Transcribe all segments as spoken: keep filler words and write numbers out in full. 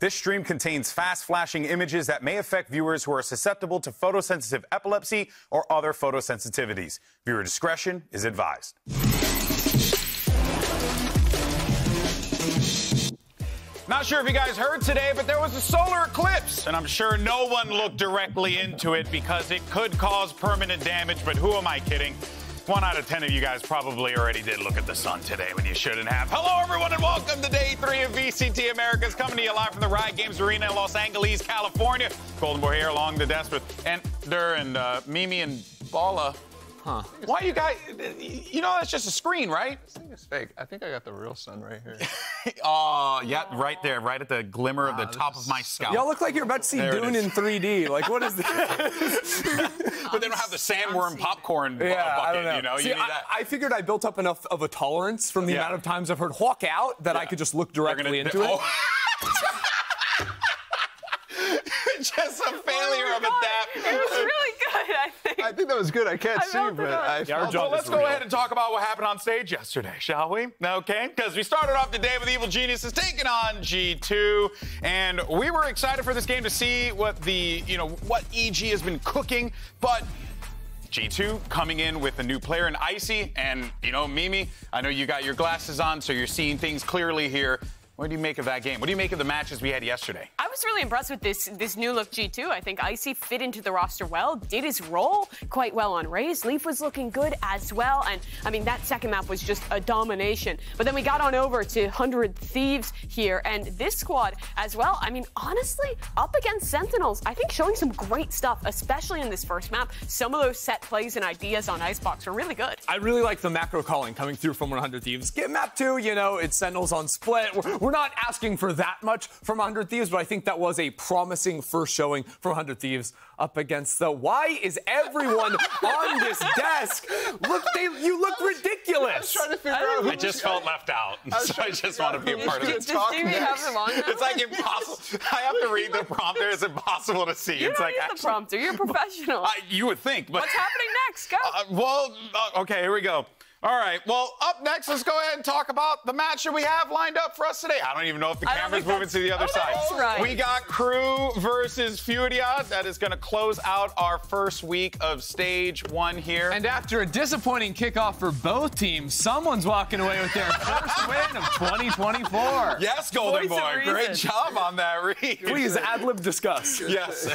This stream contains fast flashing images that may affect viewers who are susceptible to photosensitive epilepsy or other photosensitivities. Viewer discretion is advised. Not sure if you guys heard today, but there was a solar eclipse, and I'm sure no one looked directly into it because it could cause permanent damage, but who am I kidding? One out of ten of you guys probably already did look at the sun today when you shouldn't have. Hello, everyone, and welcome to day three of V C T Americas, coming to you live from the Riot Games Arena in Los Angeles, California. Golden Boy here, along the desk with Ender and uh, Mimi and Bala. Huh. Why you guys, you know that's just a screen, right? This thing is fake. I think I got the real sun right here. Oh, yeah, right there, right at the glimmer wow, of the top of my scalp. Y'all look like you're about to see there Dune in three D. Like, what is this? But they don't have the sandworm popcorn yeah, bucket, I don't know. you know? See, you need I, that. I figured I built up enough of a tolerance from the yeah. amount of times I've heard Hawk Out that yeah. I could just look directly gonna, into it. Oh. Just a failure oh of God. a dap. It was really good, I think. I think that was good. I can't I see, but good. I yeah, well, let's go real. ahead and talk about what happened on stage yesterday, shall we? Okay, because we started off the day with Evil Geniuses taking on G two, and we were excited for this game to see what the, you know, what E G has been cooking, but G two coming in with a new player in Icy, and, you know, Mimi, I know you got your glasses on, so you're seeing things clearly here. What do you make of that game? What do you make of the matches we had yesterday? I was really impressed with this this new look G two. I think Icy fit into the roster well, did his role quite well on Raze. Leaf was looking good as well. And, I mean, that second map was just a domination. But then we got on over to one hundred Thieves here. And this squad as well, I mean, honestly, up against Sentinels, I think showing some great stuff, especially in this first map. Some of those set plays and ideas on Icebox were really good. I really like the macro calling coming through from one hundred Thieves. Get map two, you know, it's Sentinels on split. We're, we're We're not asking for that much from one hundred Thieves, but I think that was a promising first showing from one hundred Thieves up against the... Why is everyone on this desk? Look, they, you look ridiculous. I was trying to figure out who I just felt left out, so I just want to be a part of it. It's like impossible. I have to read the prompt. It's impossible to see. You don't read the prompt. You're a professional. You would think, but... What's happening next? Go. Uh, well, uh, okay, here we go. All right, well, up next, let's go ahead and talk about the match that we have lined up for us today. I don't even know if the camera's moving to the other oh, side. That's right. We got Crew versus Fudia. That is going to close out our first week of stage one here. And after a disappointing kickoff for both teams, someone's walking away with their first win of twenty twenty-four. Yes, Golden Boy. Reason. Great job on that read. Please, ad-lib discuss. Yes.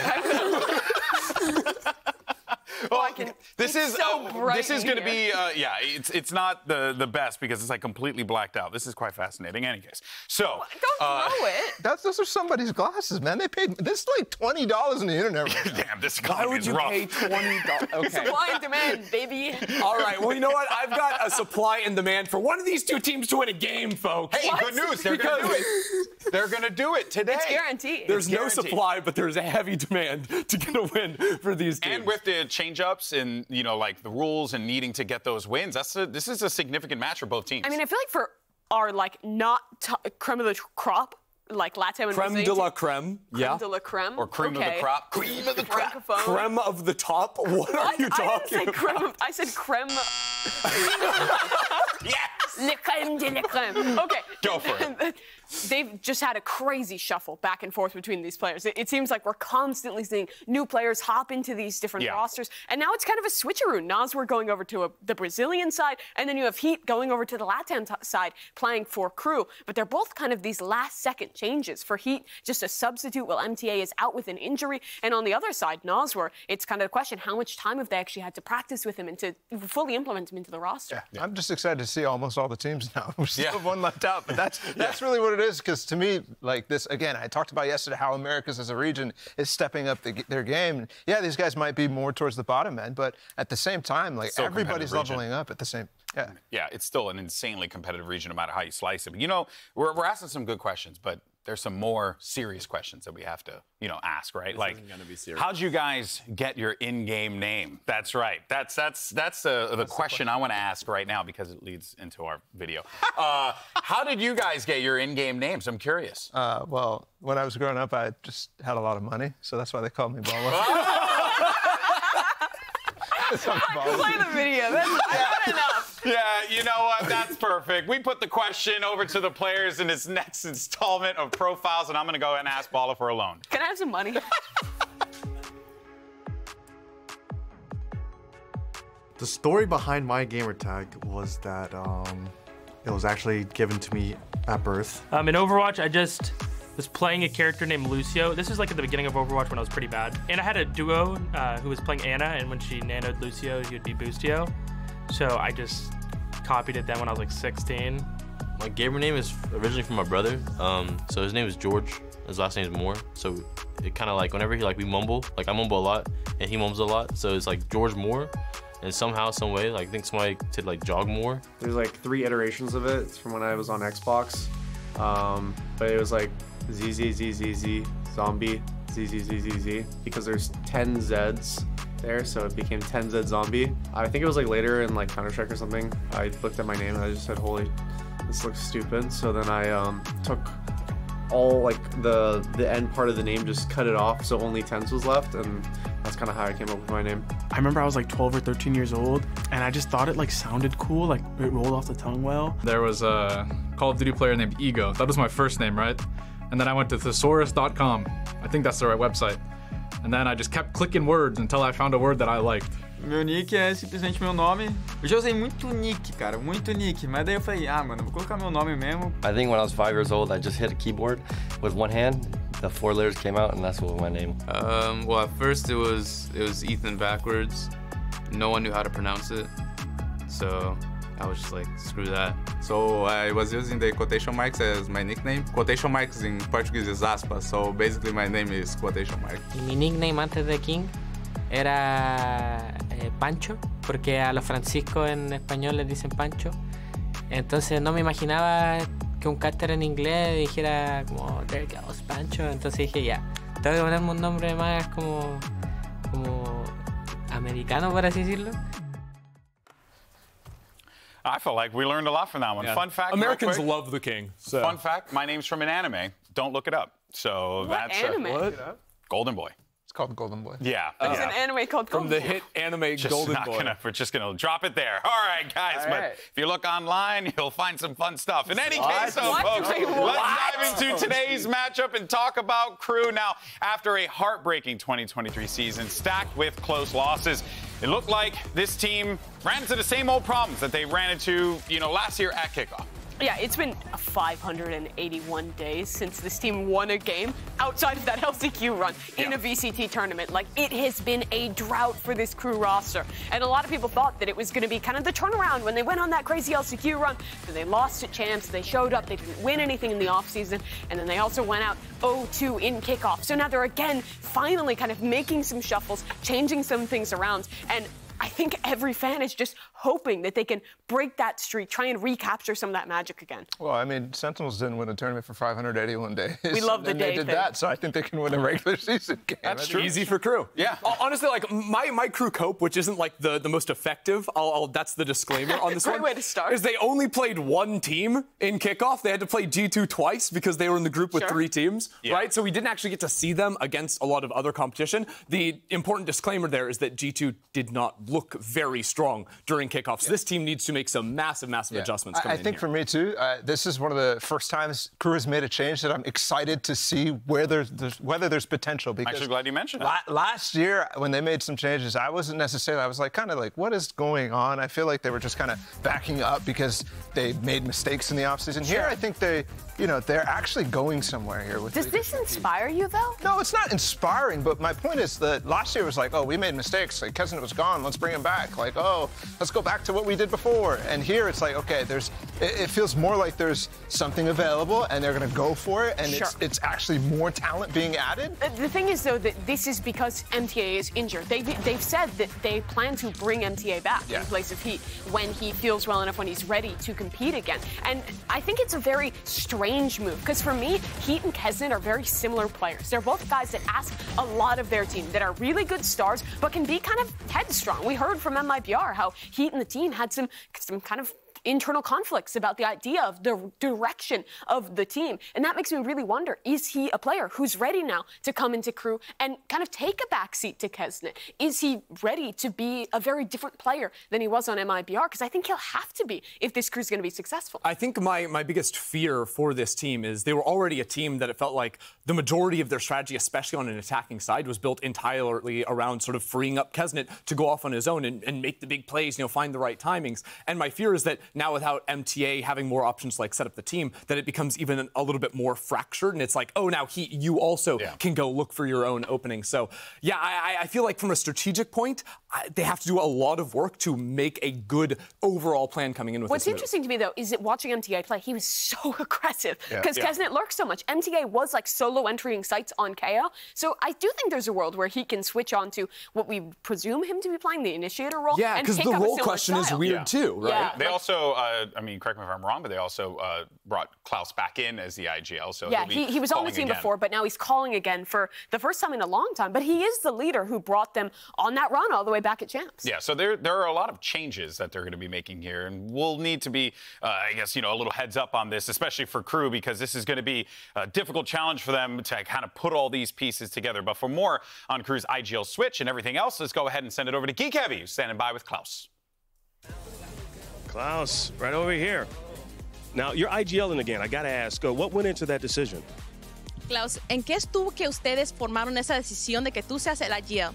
Well, oh, I can, this, is, so uh, this is this is going to be uh, yeah. It's it's not the the best because it's like completely blacked out. This is quite fascinating. In any case, so well, don't uh, throw it. That's those are somebody's glasses, man. They paid this like twenty dollars on the internet. Right Damn, this guy is rough. Why would you pay twenty dollars? Okay. Supply and demand, baby. All right. Well, you know what? I've got a supply and demand for one of these two teams to win a game, folks. Hey, what? Good news. They're going to do it. They're going to do it today. It's guaranteed. There's it's guaranteed. no supply, but there's a heavy demand to get a win for these teams. And with the change ups and, you know, like the rules and needing to get those wins. That's a, this is a significant match for both teams. I mean, I feel like for our, like, not creme de la crop, like Latam and Creme de la creme. Creme yeah. de la creme. Or creme okay. of the crop. Creme of the crop. Creme of the top? What are I, you talking I didn't say creme about? Of, I said creme. Yes! Le creme de la creme. Okay. Go for it. They've just had a crazy shuffle back and forth between these players. It, it seems like we're constantly seeing new players hop into these different yeah. rosters, and now it's kind of a switcheroo. Naswe're going over to a, the Brazilian side, and then you have Heat going over to the Latam side, playing for Crew. But they're both kind of these last-second changes. For Heat, just a substitute while M T A is out with an injury, and on the other side, Naswe're, it's kind of the question, how much time have they actually had to practice with him and to fully implement him into the roster? Yeah. Yeah. I'm just excited to see almost all the teams now. We still yeah. have one left out, but that's, that's yeah. really what it is. Because to me, like this, again, I talked about yesterday how Americas as a region is stepping up the, their game. And yeah, these guys might be more towards the bottom end, but at the same time, like so everybody's leveling up at the same. Yeah, yeah, it's still an insanely competitive region, no matter how you slice it. But you know, we're we're asking some good questions, but there's some more serious questions that we have to, you know, ask, right? This like, gonna be serious. How'd you guys get your in-game name? That's right. That's that's that's uh, the that's question the I want to ask right now because it leads into our video. uh, how did you guys get your in-game names? I'm curious. Uh, well, when I was growing up, I just had a lot of money, so that's why they called me Bala. I can play the video. That's yeah. not enough. Yeah, you know what? That's perfect. We put the question over to the players in this next installment of Profiles, and I'm going to go and ask Paula for a loan. Can I have some money? The story behind my gamertag was that um, it was actually given to me at birth. Um, in Overwatch, I just was playing a character named Lucio. This was like at the beginning of Overwatch when I was pretty bad. And I had a duo uh, who was playing Anna, and when she nanoed Lucio, he would be Boostio. So I just copied it then when I was like sixteen. My gamer name is originally from my brother. Um, so his name is George. His last name is Moore. So it kind of like whenever he like we mumble, like I mumble a lot and he mumbles a lot. So it's like George Moore. And somehow, some way, like I think somebody did like Jog Moore. There's like three iterations of it. It's from when I was on Xbox. Um, but it was like Z Z Z Z Z, Zombie, Z Z Z Z Z, because there's ten Zs there, so it became ten Z Zombie. I think it was like later in like Counter-Strike or something, I looked at my name and I just said, holy, this looks stupid. So then I um, took all like the, the end part of the name, just cut it off, so only tens was left, and that's kind of how I came up with my name. I remember I was like twelve or thirteen years old, and I just thought it like sounded cool, like it rolled off the tongue well. There was a Call of Duty player named Ego. That was my first name, right? And then I went to thesaurus dot com. I think that's the right website. And then I just kept clicking words until I found a word that I liked. Meu nick é simplesmente meu nome. Eu já usei muito nick, cara, muito nick. Mas daí eu falei, ah, mano, vou colocar meu nome mesmo. I think when I was five years old, I just hit a keyboard with one hand. The four letters came out, and that's what was my name. Um, well, at first it was it was Ethan backwards. No one knew how to pronounce it, so I was just like, screw that. So I was using the quotation marks as my nickname. Quotation marks in Portuguese is aspas, so basically my name is quotation mark. My nickname antes de King era eh, Pancho, porque a los Francisco en español les dicen Pancho. Entonces no me imaginaba que un caster en inglés dijera como there goes Pancho. Entonces dije ya, tengo que ponerme un nombre más como, como americano, por así decirlo. I feel like we learned a lot from that one. Yeah. Fun fact, Americans quick, love the King. So. Fun fact, my name's from an anime. Don't look it up. So what that's anime? A, what? Golden Boy. It's called Golden Boy. Yeah. Uh, There's yeah. an anime called Golden Boy. From the hit anime just Golden not Boy. Gonna, we're just going to drop it there. All right, guys. All right. But if you look online, you'll find some fun stuff. In any what? case, though, folks, let's dive into today's matchup and talk about Crew. Now, after a heartbreaking twenty twenty-three season stacked with close losses, it looked like this team ran into the same old problems that they ran into, you know, last year at kickoff. Yeah, it's been five hundred eighty-one days since this team won a game outside of that L C Q run in yeah. a V C T tournament. Like, it has been a drought for this Crew roster. And a lot of people thought that it was going to be kind of the turnaround when they went on that crazy L C Q run. So they lost to Champs, they showed up, they didn't win anything in the offseason, and then they also went out oh two in kickoff. So now they're again finally kind of making some shuffles, changing some things around, and I think every fan is just hoping that they can break that streak, try and recapture some of that magic again. Well, I mean, Sentinels didn't win a tournament for five hundred eighty-one days. We love the and day they did thing. that, so I think they can win a regular season game. That's, That's true. Easy for Crew. Yeah. Honestly, like, my, my Crew cope, which isn't, like, the, the most effective, I'll, I'll, that's the disclaimer on this Great one. Great way to start. Is they only played one team in kickoff. They had to play G two twice because they were in the group with sure. three teams, yeah. right? So we didn't actually get to see them against a lot of other competition. The important disclaimer there is that G two did not look very strong during kickoffs. Yeah. This team needs to make some massive, massive yeah. adjustments. I, I think here. for me too, uh, this is one of the first times Crew has made a change that I'm excited to see where there's, there's whether there's potential. Because I'm actually glad you mentioned la that. Last year when they made some changes, I wasn't necessarily. I was like, kind of like, what is going on? I feel like they were just kind of backing up because they made mistakes in the offseason. Sure. Here, I think they, you know, they're actually going somewhere here. With Does this inspire you though? No, it's not inspiring. But my point is that last year was like, oh, we made mistakes. Like Kesson was gone. Let's bring him back. Like, oh, let's go back to what we did before. And here it's like, okay, there's, it, it feels more like there's something available and they're going to go for it. And sure. it's, it's actually more talent being added. The, the thing is, though, that this is because M T A is injured. They, they've said that they plan to bring M T A back yeah. in place of Heat when he feels well enough, when he's ready to compete again. And I think it's a very strange move because for me, Heat and Kesson are very similar players. They're both guys that ask a lot of their team, that are really good stars, but can be kind of headstrong. We heard from M I B R how Heat and the team had some, some kind of internal conflicts about the idea of the direction of the team. And that makes me really wonder, is he a player who's ready now to come into Crewe and kind of take a backseat to Kesnit? Is he ready to be a very different player than he was on M I B R? Because I think he'll have to be if this Crewe's going to be successful. I think my, my biggest fear for this team is they were already a team that it felt like the majority of their strategy, especially on an attacking side, was built entirely around sort of freeing up Kesnit to go off on his own and, and make the big plays, you know, find the right timings. And my fear is that now without M T A having more options to like set up the team, that it becomes even a little bit more fractured. And it's like, oh, now he, you also yeah. can go look for your own opening. So yeah, I, I feel like from a strategic point, I, they have to do a lot of work to make a good overall plan coming in with What's this interesting move. to me, though, is that watching M T A play, he was so aggressive because yeah. yeah. Kesnit lurks so much. M T A was like solo entering sites on K O. So I do think there's a world where he can switch on to what we presume him to be playing, the initiator role. Yeah, because the role question style. is weird yeah. too, right? Yeah. They like, also, uh, I mean, correct me if I'm wrong, but they also uh, brought Klaus back in as the I G L. So yeah, he, he was on the team again. before, but now he's calling again for the first time in a long time. But he is the leader who brought them on that run all the way back at Champs. Yeah, so there there are a lot of changes that they're going to be making here, and we'll need to be, uh, I guess, you know, a little heads up on this, especially for Crewe, because this is going to be a difficult challenge for them to kind of put all these pieces together. But for more on Crewe's I G L switch and everything else, let's go ahead and send it over to Geek Heavy, who's standing by with Klaus. Klaus, right over here. Now, you're IGLing again. I gotta ask, uh, what went into that decision? Klaus, ¿en qué estuvo que ustedes formaron esa decisión de que tú seas el I G L?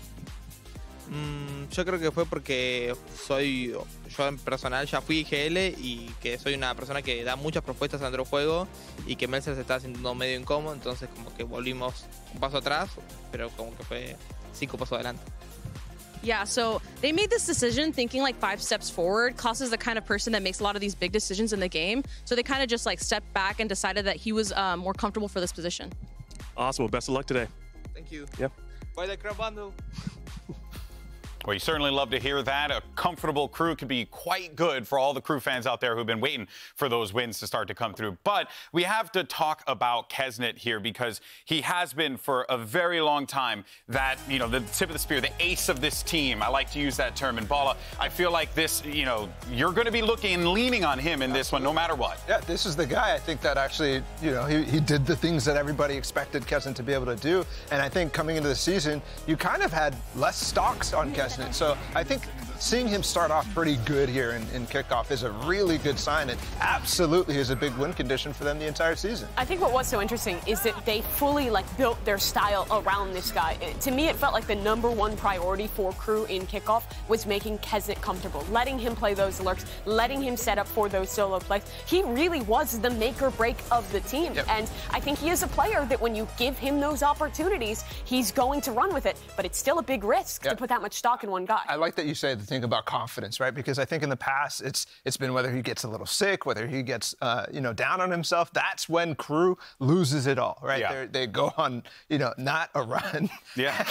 Mm, yo creo que fue porque soy, yo en personal ya fui I G L y que soy una persona que da muchas propuestas dentro del juego y que Melzer se está sintiendo medio incómodo, entonces como que volvimos un paso atrás, pero como que fue cinco pasos adelante. Yeah, so they made this decision thinking like five steps forward. Klaus is the kind of person that makes a lot of these big decisions in the game. So they kind of just like stepped back and decided that he was um, more comfortable for this position. Awesome. Well, best of luck today. Thank you. Yeah. Buy the crab bundle. Well, you certainly love to hear that. A comfortable Crewe could be quite good for all the Crewe fans out there who've been waiting for those wins to start to come through. But we have to talk about Kesnit here because he has been for a very long time that, you know, the tip of the spear, the ace of this team. I like to use that term. And Bala, I feel like this, you know, you're going to be looking and leaning on him in this one no matter what. Yeah, this is the guy I think that actually, you know, he, he did the things that everybody expected Kesnit to be able to do. And I think coming into the season, you kind of had less stocks on Kesnit. So I think seeing him start off pretty good here in, in kickoff is a really good sign and absolutely is a big win condition for them the entire season. I think what was so interesting is that they fully like built their style around this guy. It, to me, it felt like the number one priority for Crewe in kickoff was making Kesnit comfortable, letting him play those lurks, letting him set up for those solo plays. He really was the make or break of the team. Yep. And I think he is a player that when you give him those opportunities, he's going to run with it, but it's still a big risk yep. to put that much stock in one guy. I like that you say the thing about confidence, right? Because I think in the past it's it's been whether he gets a little sick, whether he gets uh, you know down on himself. That's when Crewe loses it all, right? Yeah. They go on you know not a run. Yeah.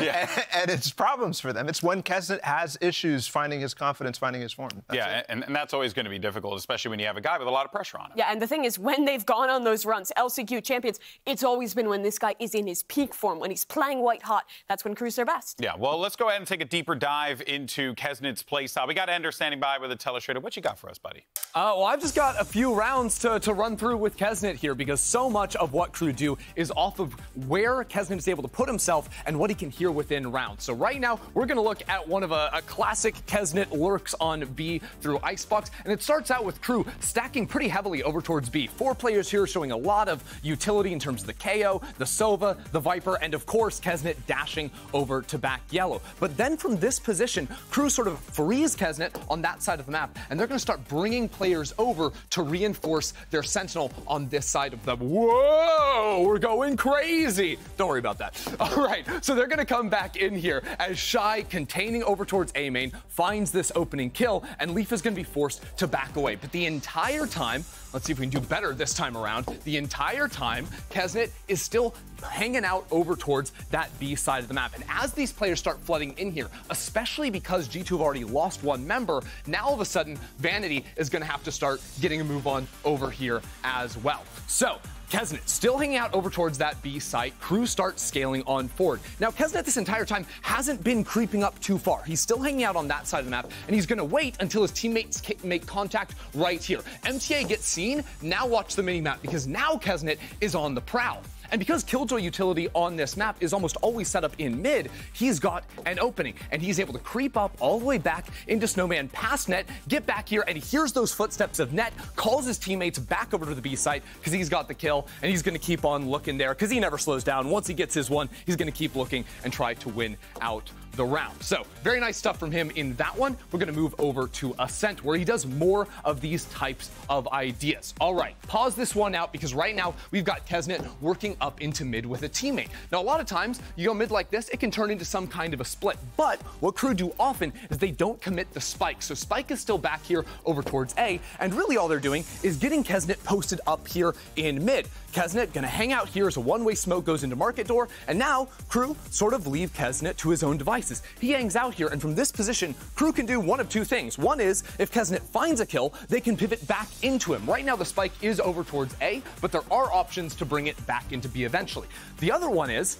Yeah. And, and it's problems for them. It's when Kesnit has issues finding his confidence, finding his form. That's yeah, and, and that's always going to be difficult, especially when you have a guy with a lot of pressure on him. Yeah, and the thing is, when they've gone on those runs, L C Q champions, it's always been when this guy is in his peak form, when he's playing white hot. That's when Crewe's their best. Yeah, well, let's go ahead and take a deeper dive into Kesnit's play style. We got Ender standing by with a telestrator. What you got for us, buddy? Uh, well, I've just got a few rounds to, to run through with Kesnit here because so much of what Crewe do is off of where Kesnit is able to put himself and what he can hear within rounds. So right now, we're going to look at one of a, a classic Kesnit lurks on B through Icebox, and it starts out with Crewe stacking pretty heavily over towards B. Four players here showing a lot of utility in terms of the K O, the Sova, the Viper, and of course, Kesnit dashing over to back yellow. But then from this position, Crewe sort of frees Kesnit on that side of the map, and they're going to start bringing players over to reinforce their Sentinel on this side of the... Whoa! We're going crazy! Don't worry about that. All right, so they're going to come back in here as Shy, containing over towards A main, finds this opening kill, and Leaf is going to be forced to back away. But the entire time, let's see if we can do better this time around, the entire time, Kesnit is still hanging out over towards that B side of the map. And as these players start flooding in here, especially because G two have already lost one member, now all of a sudden, Vanity is going to have to start getting a move on over here as well. So Kesnet still hanging out over towards that B site. Crew starts scaling on forward. Now, Kesnet this entire time hasn't been creeping up too far. He's still hanging out on that side of the map, and he's going to wait until his teammates make contact right here. M T A gets seen. Now watch the minimap, because now Kesnet is on the prowl. And because Killjoy utility on this map is almost always set up in mid, he's got an opening, and he's able to creep up all the way back into Snowman past Net, get back here, and he hears those footsteps of Net, calls his teammates back over to the B site because he's got the kill, and he's going to keep on looking there because he never slows down. Once he gets his one, he's going to keep looking and try to win out the round. So very nice stuff from him in that one. We're going to move over to Ascent, where he does more of these types of ideas. All right, pause this one out, because right now we've got Kesnet working up into mid with a teammate. Now, a lot of times you go mid like this, it can turn into some kind of a split, but what Crew do often is they don't commit the spike. So Spike is still back here over towards A, and really all they're doing is getting Kesnet posted up here in mid. Kesnet going to hang out here as a one-way smoke goes into Market Door, and now Crew sort of leave Kesnet to his own device. He hangs out here, and from this position, Crew can do one of two things. One is, if Kesnet finds a kill, they can pivot back into him. Right now, the spike is over towards A, but there are options to bring it back into B eventually. The other one is,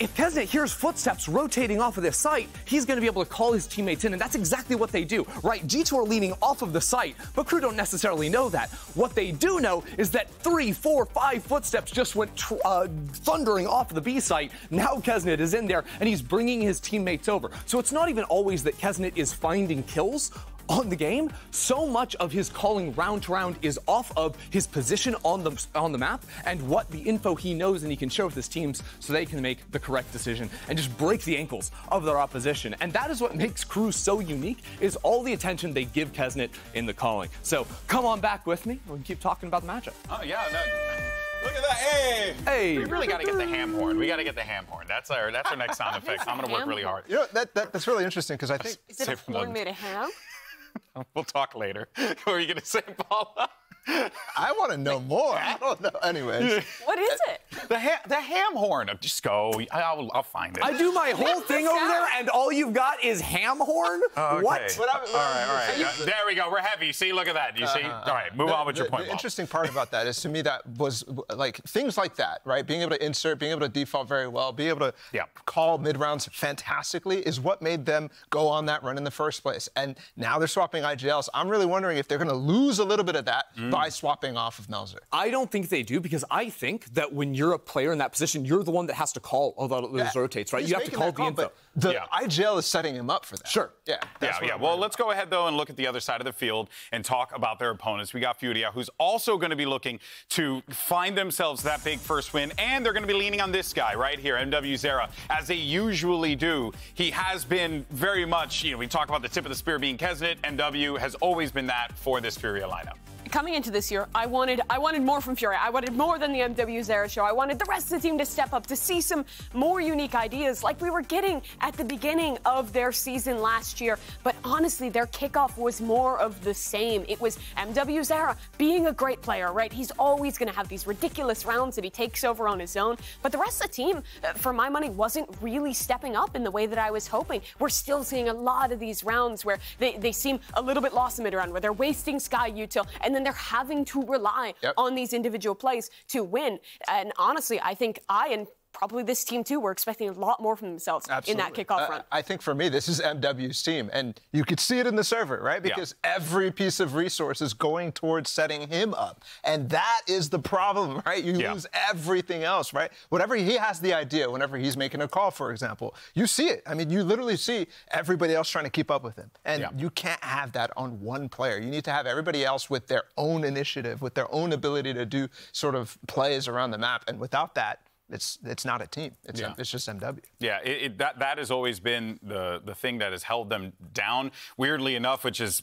if Kesnet hears footsteps rotating off of this site, he's going to be able to call his teammates in, and that's exactly what they do, right? G two are leaning off of the site, but Crew don't necessarily know that. What they do know is that three, four, five footsteps just went tr uh, thundering off of the B site. Now Kesnet is in there, and he's bringing his teammates over. So it's not even always that Kesnet is finding kills on the game. So much of his calling round to round is off of his position on the on the map and what the info he knows and he can share with his teams, so they can make the correct decision and just break the ankles of their opposition. And that is what makes Crew so unique, is all the attention they give Kesnet in the calling. So come on back with me, we can keep talking about the matchup. Oh yeah, no. Look at that! Hey! Hey! We really gotta get the ham horn. We gotta get the ham horn. That's our that's our next sound effect. I'm gonna work really hard. You know, that, that that's really interesting, because I think is it a horn made of ham? We'll talk later. What are you going to say, Paula? I want to know more. I don't know. Anyways. What is it? The, ha the ham horn. Just go. I'll, I'll find it. I do my whole thing over there, and all you've got is ham horn? Okay. What? All right, all right. You... Uh, there we go. We're heavy. See, look at that. You uh-huh. see? All right, move the, on with the, your point, The Bob. Interesting part about that is, to me, that was, like, things like that, right? Being able to insert, being able to default very well, being able to yeah. call mid-rounds fantastically is what made them go on that run in the first place. And now they're swapping I G Ls. I'm really wondering if they're going to lose a little bit of that mm. by swapping off of Melzer. I don't think they do, because I think that when you're a player in that position, you're the one that has to call all those yeah. rotates, right? He's you have to call the call, info. The yeah. I G L is setting him up for that. Sure. Yeah. Yeah. yeah. Well, let's go ahead, though, and look at the other side of the field and talk about their opponents. We got Fudia, who's also going to be looking to find themselves that big first win, and they're going to be leaning on this guy right here, M W Zera, as they usually do. He has been very much, you know, we talk about the tip of the spear being Kesnet. M W has always been that for this Furia lineup. Coming into this year, I wanted I wanted more from Furia. I wanted more than the M W Zera show. I wanted the rest of the team to step up, to see some more unique ideas like we were getting at the beginning of their season last year. But honestly, their kickoff was more of the same. It was M W Zera being a great player, right? He's always going to have these ridiculous rounds that he takes over on his own. But the rest of the team, for my money, wasn't really stepping up in the way that I was hoping. We're still seeing a lot of these rounds where they, they seem a little bit lost in mid-round, where they're wasting Sky Util, and then they're having to rely yep. on these individual plays to win. And honestly, I think I and probably this team, too, were expecting a lot more from themselves Absolutely. in that kickoff uh, run. I think, for me, this is M W's team. And you could see it in the server, right? Because yeah. every piece of resource is going towards setting him up. And that is the problem, right? You yeah. lose everything else, right? Whenever he has the idea, whenever he's making a call, for example, you see it. I mean, you literally see everybody else trying to keep up with him. And yeah. you can't have that on one player. You need to have everybody else with their own initiative, with their own ability to do sort of plays around the map. And without that, It's, it's not a team. It's, yeah. it's just M W. Yeah, it, it, that, that has always been the, the thing that has held them down, weirdly enough, which is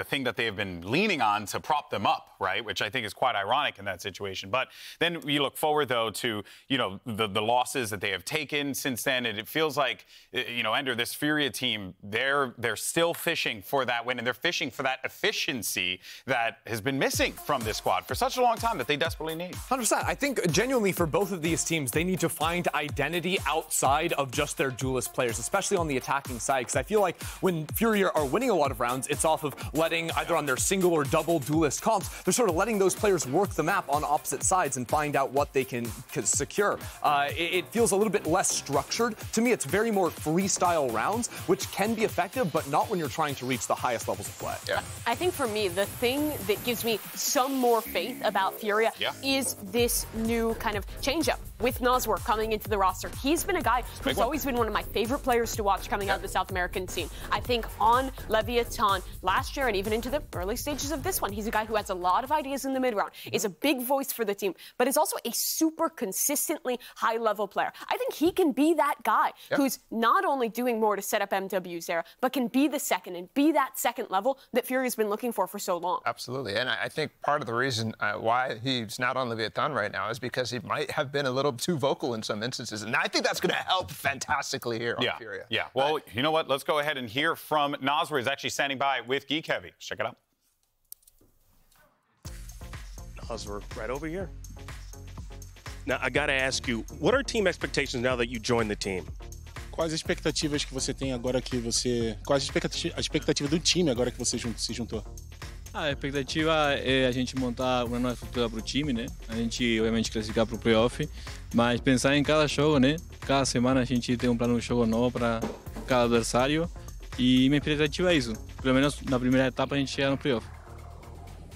the thing that they have been leaning on to prop them up, right, which I think is quite ironic in that situation. But then you look forward, though, to, you know, the, the losses that they have taken since then, and it feels like, you know, under this Furia team, they're, they're still fishing for that win, and they're fishing for that efficiency that has been missing from this squad for such a long time that they desperately need. one hundred percent. I think, genuinely, for both of these teams, they need to find identity outside of just their duelist players, especially on the attacking side, because I feel like when Fury are winning a lot of rounds, it's off of letting, either on their single or double duelist comps, they're sort of letting those players work the map on opposite sides and find out what they can secure. Uh, it, it feels a little bit less structured. To me, it's very more freestyle rounds, which can be effective, but not when you're trying to reach the highest levels of play. Yeah. I think for me, the thing that gives me some more faith about Furia yeah. is this new kind of change-up with Nosworth coming into the roster. He's been a guy who's Big always one. been one of my favorite players to watch coming yeah. out of the South American scene. I think on Leviathan last year and even into the early stages of this one, he's a guy who has a lot of ideas in the mid-round, is a big voice for the team, but is also a super consistently high-level player. I think he can be that guy yeah. who's not only doing more to set up M W's era, but can be the second and be that second level that Fury's been looking for for so long. Absolutely, and I think part of the reason uh, why he's not on Leviathan right now is because he might have been a little too vocal in some instances, and I think that's going to help fantastically here on yeah. Furia. Yeah, well, right. you know what? Let's go ahead and hear from Nosworth. He's actually standing by with Geek Heavy. Check it out. Nosworth right over here. Now, I got to ask you, what are team expectations now that you joined the team? Quais as expectativas que você tem agora que você... Quais a expectativa do time agora que você se juntou? A expectativa é a gente montar uma nova estrutura para o time, né? A gente, obviamente, classificar para o playoff, mas pensar em cada jogo, né? Cada semana a gente tem um plano de jogo novo para cada adversário e minha expectativa é isso. Pelo menos na primeira etapa a gente chegar no playoff.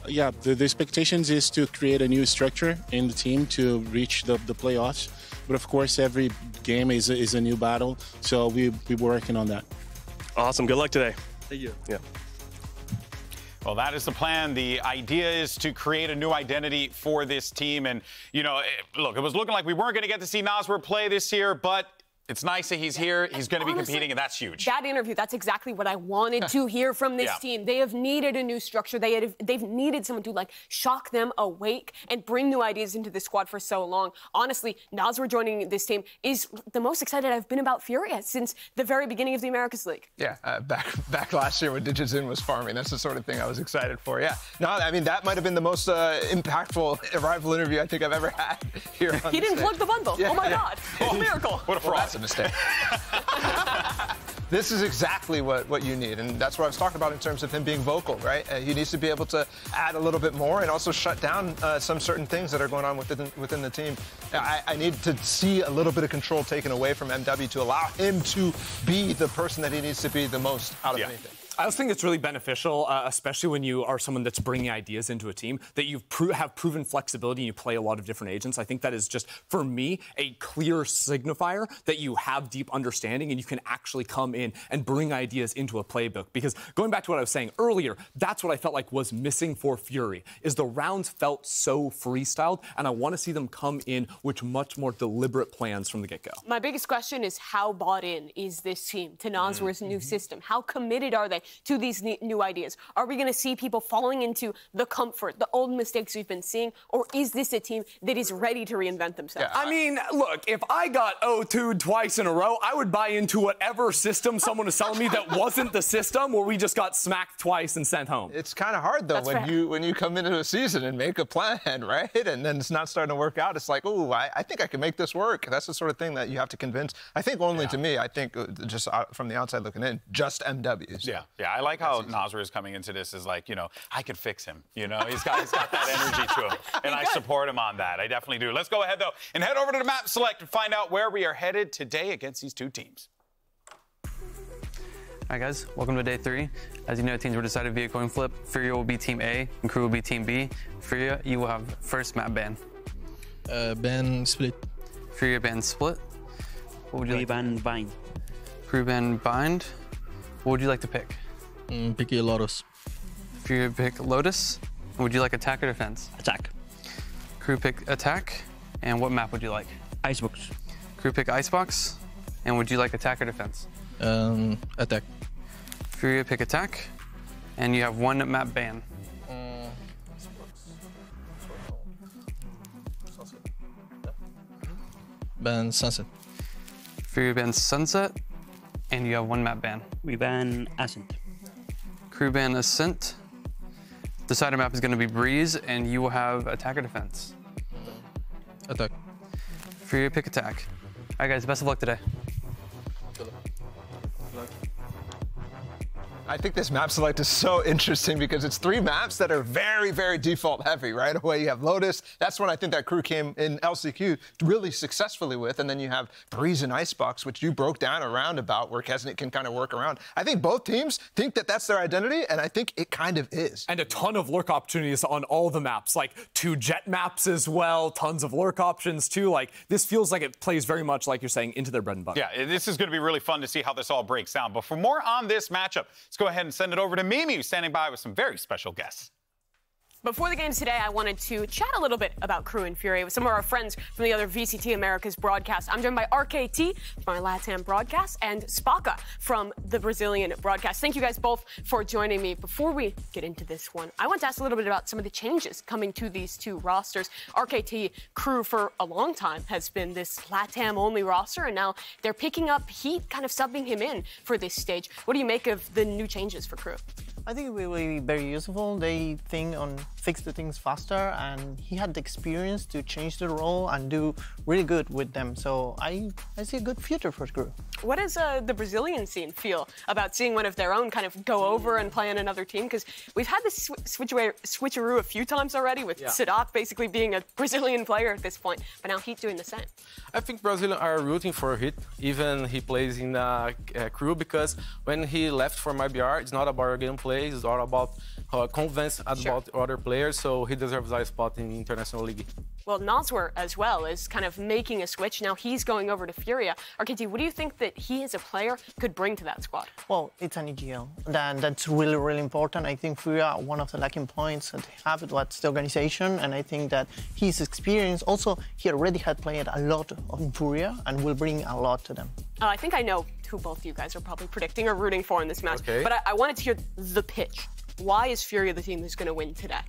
Yeah, the, the expectations is to create a new structure in the team to reach the, the playoffs. But of course, every game is a, is a new battle, so we, we were working on that. Awesome. Good luck today. Thank you. Yeah. Well, that is the plan. The idea is to create a new identity for this team. And, you know, it, look, it was looking like we weren't going to get to see Nosworth play this year, but... It's nice that he's here. He's going to be competing, and that's huge. That interview, that's exactly what I wanted to hear from this yeah. team. They have needed a new structure. They have, they've needed someone to, like, shock them awake and bring new ideas into the squad for so long. Honestly, Nosworth joining this team is the most excited I've been about Furia since the very beginning of the Americas League. Yeah, uh, back back last year when Digizin was farming, that's the sort of thing I was excited for. Yeah, no, I mean, that might have been the most uh, impactful arrival interview I think I've ever had here on He didn't plug the bundle. Yeah. Oh, my yeah. God. It's a miracle. What a fraud. Well, a mistake. This is exactly what, what you need, and that's what I was talking about in terms of him being vocal, right? Uh, he needs to be able to add a little bit more and also shut down uh, some certain things that are going on within, within the team. I, I need to see a little bit of control taken away from M W to allow him to be the person that he needs to be the most out of yeah. anything. I also think it's really beneficial, uh, especially when you are someone that's bringing ideas into a team, that you pro have proven flexibility and you play a lot of different agents. I think that is just, for me, a clear signifier that you have deep understanding and you can actually come in and bring ideas into a playbook. Because going back to what I was saying earlier, that's what I felt like was missing for Fury, is the rounds felt so freestyled, and I want to see them come in with much more deliberate plans from the get-go. My biggest question is, how bought in is this team to Nosworth's mm-hmm. new system? How committed are they to these new ideas? Are we going to see people falling into the comfort, the old mistakes we've been seeing, or is this a team that is ready to reinvent themselves? Yeah, I, I mean, look, if I got oh two'd twice in a row, I would buy into whatever system someone was selling me that wasn't the system where we just got smacked twice and sent home. It's kind of hard, though, That's when fair. you when you come into a season and make a plan, right? And then it's not starting to work out. It's like, oh, I, I think I can make this work. That's the sort of thing that you have to convince. I think only yeah. to me, I think just from the outside looking in, just M W's. Yeah. Yeah, I like how Nosworth is coming into this is like, you know, I could fix him. You know, he's got, he's got that energy to him. And I support him on that. I definitely do. Let's go ahead, though, and head over to the map select and find out where we are headed today against these two teams. All right, guys, welcome to day three. As you know, teams were decided via coin flip. Furia will be team A, and Crew will be team B. Furia, you will have first map ban. Uh, ban split. Furia ban split. What would you like? Ban bind. Crew ban bind. What would you like to pick? Mm, pick your Lotus. Fury pick Lotus. Would you like attack or defense? Attack. Crew pick attack. And what map would you like? Icebox. Crew pick Icebox. And would you like attack or defense? Um, attack. Fury pick attack. And you have one map ban. Mm. Ban Sunset. Fury ban Sunset. And you have one map ban. We ban Ascent. Crew ban Ascent. The cider map is going to be Breeze, and you will have attack or defense? Attack. for your pick attack. All right, guys, best of luck today. Good luck. Good luck. I think this map select is so interesting because it's three maps that are very, very default heavy, right? Away you have Lotus. That's one I think that crew came in L C Q really successfully with. And then you have Breeze and Icebox, which you broke down a roundabout where Kesnick can kind of work around. I think both teams think that that's their identity, and I think it kind of is. And a ton of lurk opportunities on all the maps, like two jet maps as well, tons of lurk options too. Like, this feels like it plays very much, like you're saying, into their bread and butter. Yeah, this is going to be really fun to see how this all breaks down. But for more on this matchup, let's go ahead and send it over to Mimi, who's standing by with some very special guests. Before the game today, I wanted to chat a little bit about Crew and Fury with some of our friends from the other V C T Americas broadcast. I'm joined by R K T from our LATAM broadcast and Spaca from the Brazilian broadcast. Thank you guys both for joining me. Before we get into this one, I want to ask a little bit about some of the changes coming to these two rosters. R K T, Crew for a long time has been this LATAM-only roster, and now they're picking up Heat, kind of subbing him in for this stage. What do you make of the new changes for Crew? I think it will be very useful. They think on fix the things faster, and he had the experience to change the role and do really good with them. So I, I see a good future for Crew. What does uh, the Brazilian scene feel about seeing one of their own kind of go over and play on another team? Because we've had this sw switcheroo, switcheroo a few times already with yeah. Sadat basically being a Brazilian player at this point, but now Heat doing the same. I think Brazilians are rooting for Heat, even he plays in uh, uh, Crew, because when he left from I B R, it's not about gameplay. It's all about uh, convince about sure. other players, so he deserves a spot in the International League. Well, Nasr as well is kind of making a switch. Now he's going over to Furia. R K T, what do you think that he as a player could bring to that squad? Well, it's an E G L. Then that's really, really important. I think Furia, one of the lacking points that they have, what's the organization, and I think that his experience, also he already had played a lot on Furia and will bring a lot to them. Uh, I think I know who both of you guys are probably predicting or rooting for in this match, okay. but I, I wanted to hear the pitch. Why is Furia the team who's going to win today?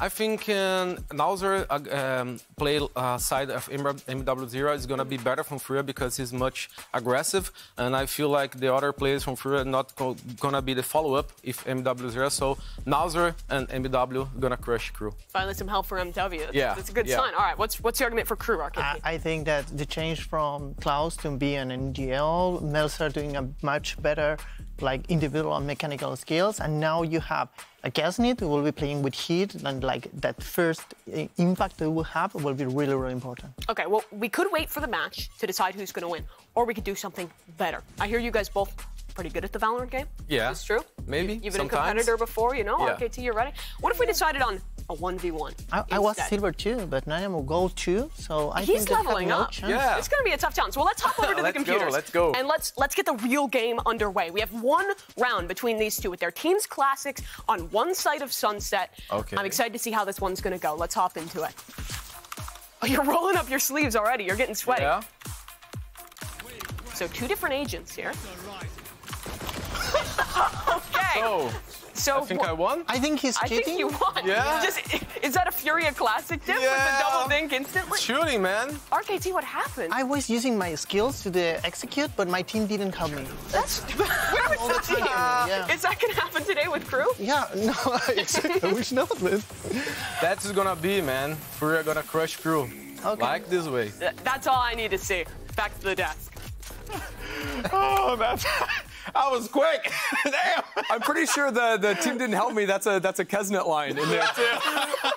I think um, Nasr uh, um, play uh, side of M W zero is going to be better from Furia because he's much aggressive, and I feel like the other players from Furia are not going to be the follow-up if M W zero, so Nasr and M W are going to crush Crew. Finally some help for M W. That's, yeah. that's a good yeah. sign. All right, what's, what's the argument for Crew, R K T? I, I think that the change from Klaus to be an N G L, Melzer doing a much better like individual mechanical skills, and now you have a Kesnick who will be playing with Heat, and like that first impact that we'll have will be really, really important. Okay, well, we could wait for the match to decide who's going to win, or we could do something better. I hear you guys both pretty good at the Valorant game. Yeah. It's true. Maybe. You've been sometimes. a competitor before, you know? Yeah. R K T, you're ready. What if we decided on a one v one? I, I was silver too, but now I'm gold too, so I He's think He's leveling no up. Chance. Yeah. It's going to be a tough challenge. Well, let's hop over to the computers. Go, let's go. And let's, let's get the real game underway. We have one round between these two with their team's classics on one side of Sunset. Okay. I'm excited to see how this one's going to go. Let's hop into it. Oh, you're rolling up your sleeves already. You're getting sweaty. Yeah. So two different agents here. Okay. So, so I think I won. I think he's cheating. I think you won. Yeah. Just, is that a Furia classic dip yeah. with the double dink instantly? It's shooting, man. R K T, what happened? I was using my skills to the execute, but my team didn't help me. That's where was the, the team? Uh, yeah. Is that gonna happen today with Crew? Yeah. No. I wish not, man. That's gonna be, man. Furia gonna crush Crew. Okay. Like this way. Th that's all I need to see. Back to the desk. Oh, that's. I was quick. Damn. I'm pretty sure the, the team didn't help me. That's a that's a Kesnick line in there too.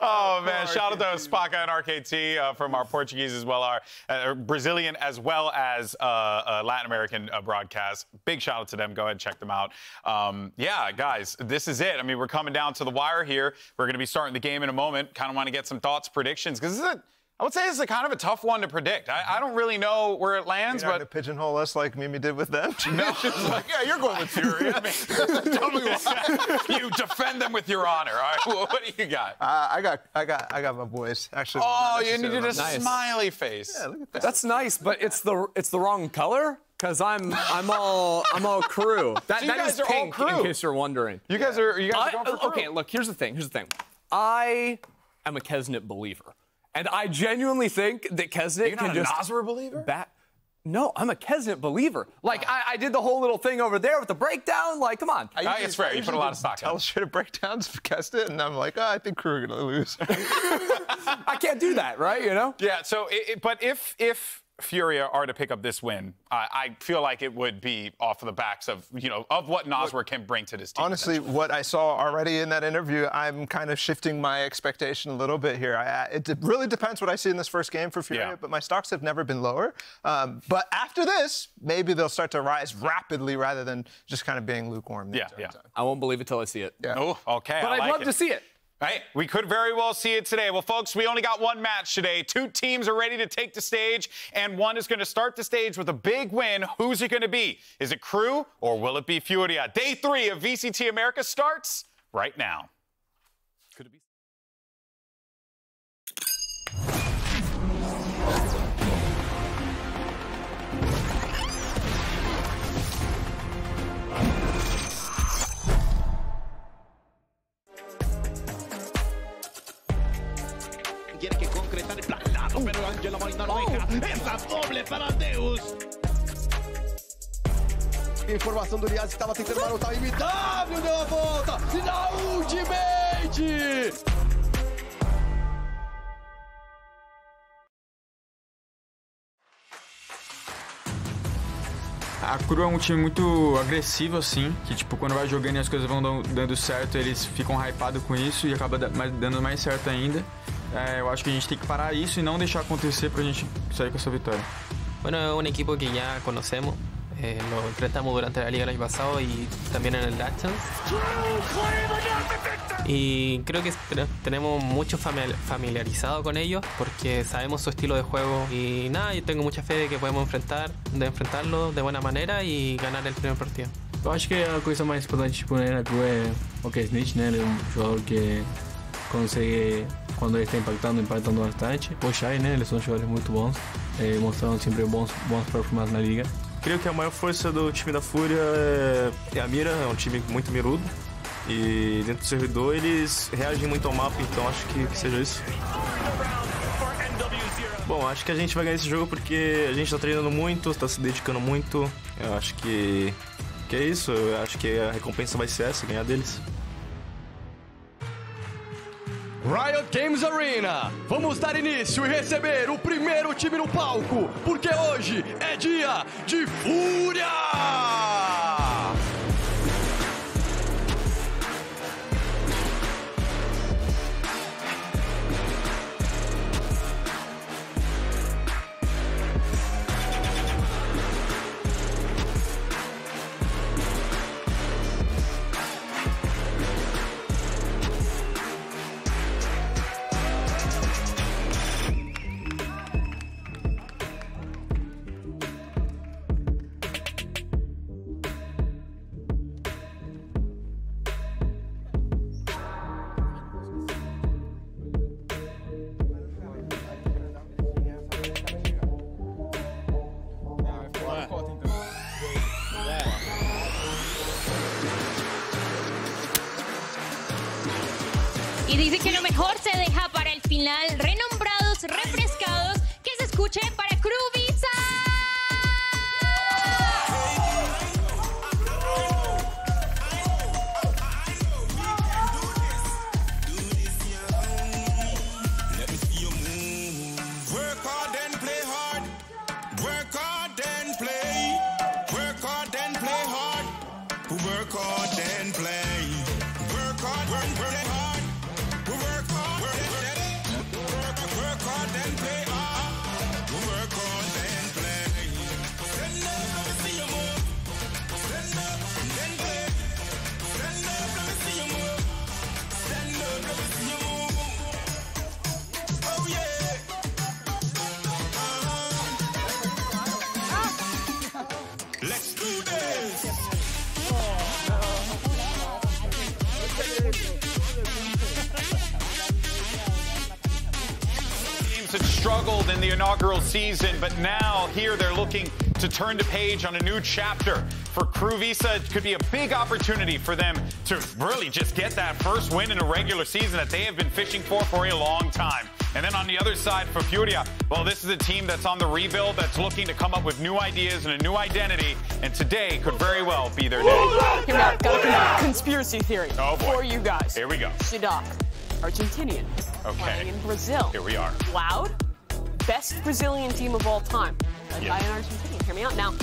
Oh, man. Shout out to Spaca and R K T uh, from our Portuguese as well, our uh, Brazilian as well as uh, uh, Latin American uh, broadcast. Big shout out to them. Go ahead and check them out. Um, yeah, guys, this is it. I mean, we're coming down to the wire here. We're going to be starting the game in a moment. Kind of want to get some thoughts, predictions, because this is a I would say it's a kind of a tough one to predict. I, I don't really know where it lands, you're not but to pigeonhole us like Mimi did with them. No, she's like, yeah, you're going with Fury. I mean, tell me why. You defend them with your honor. All right, well, what do you got? Uh, I got, I got, I got my boys. Actually, oh, you needed a nice. smiley face. Yeah, look at that. That's nice, but it's the it's the wrong color. Cause I'm I'm all I'm all Crew. That, so that is pink. Crew. In case you're wondering, you guys yeah. are you guys I, are going for Crew. Okay, look, here's the thing. Here's the thing. I am a Kesnick believer. And I genuinely think that Kesnick can just. You're not a Nasr believer? Bat No, I'm a Kesnet believer. Like, I, I did the whole little thing over there with the breakdown. Like, come on. I usually, it's fair. You put a lot of stock in it. I usually tell shit breakdowns for Kesnet, and I'm like, oh, I think Crew are going to lose. I can't do that, right? You know? Yeah, so, it, it, but if, if Furia are to pick up this win, uh, I feel like it would be off of the backs of, you know, of what Noswer can bring to this team. Honestly, what I saw already in that interview, I'm kind of shifting my expectation a little bit here. I, it really depends what I see in this first game for Furia, yeah. but my stocks have never been lower. Um, but after this, maybe they'll start to rise rapidly rather than just kind of being lukewarm. Yeah, yeah. Time. I won't believe it till I see it. Yeah. Oh, okay. But I I'd like love it. to see it. Right. We could very well see it today. Well, folks, we only got one match today. Two teams are ready to take the stage, and one is going to start the stage with a big win. Who's it going to be? Is it Crew or will it be Furia? Day three of V C T America starts right now. Could it be? Tiene que concretar el planazo, pero Angela Maynard deja esa doble para Deus. Informação do Elias que estava tentando marotar o M W, deu a volta e na Ultimate! A Crew é um time muito agressivo, assim, que, tipo, quando vai jogando e as coisas vão dando certo, eles ficam hypados com isso e acaba dando mais certo ainda. É, eu acho que a gente tem que parar isso e não deixar acontecer para a gente sair com essa vitória. Bueno, é um equipo que já conhecemos, eh, nos enfrentamos durante a Liga el año pasado e também no Last Chance. E creo que tenemos mucho familiarizado con ellos porque sabemos su estilo de juego y nada, yo tengo mucha fe de que podemos enfrentar, de enfrentarlo de buena manera e ganar el primer partido. Eu acho que a coisa mais importante tipo, né, na Crew é o Kesnich, né? Ele é um jogador que consegue, quando ele está impactando, impactando bastante. O Shai, né? Eles são jogadores muito bons, eh, mostrando sempre bons, bons performances na liga. Creio que a maior força do time da Fúria é a mira, é um time muito mirudo. E dentro do servidor eles reagem muito ao mapa, então acho que, que seja isso. Bom, acho que a gente vai ganhar esse jogo porque a gente está treinando muito, está se dedicando muito. Eu acho que, que é isso, eu acho que a recompensa vai ser essa, ganhar deles. Riot Games Arena, vamos dar início e receber o primeiro time no palco, porque hoje é dia de Fúria! Y dice que lo mejor se deja para el final. Renombrados, refrescados, que se escuche para Crew Visa. Work hard, work hard, work hard, and play hard. Work struggled in the inaugural season, but now here they're looking to turn the page on a new chapter. For Cruvisa, it could be a big opportunity for them to really just get that first win in a regular season that they have been fishing for for a long time. And then on the other side for Furia, well, this is a team that's on the rebuild, that's looking to come up with new ideas and a new identity, and today could very well be their day. Here we go. Got a conspiracy theory oh boy. for you guys. Here we go. Shadok, Argentinian, okay. playing in Brazil. Here we are. Loud, best Brazilian team of all time, led yes. by an Argentinian. Hear me out now.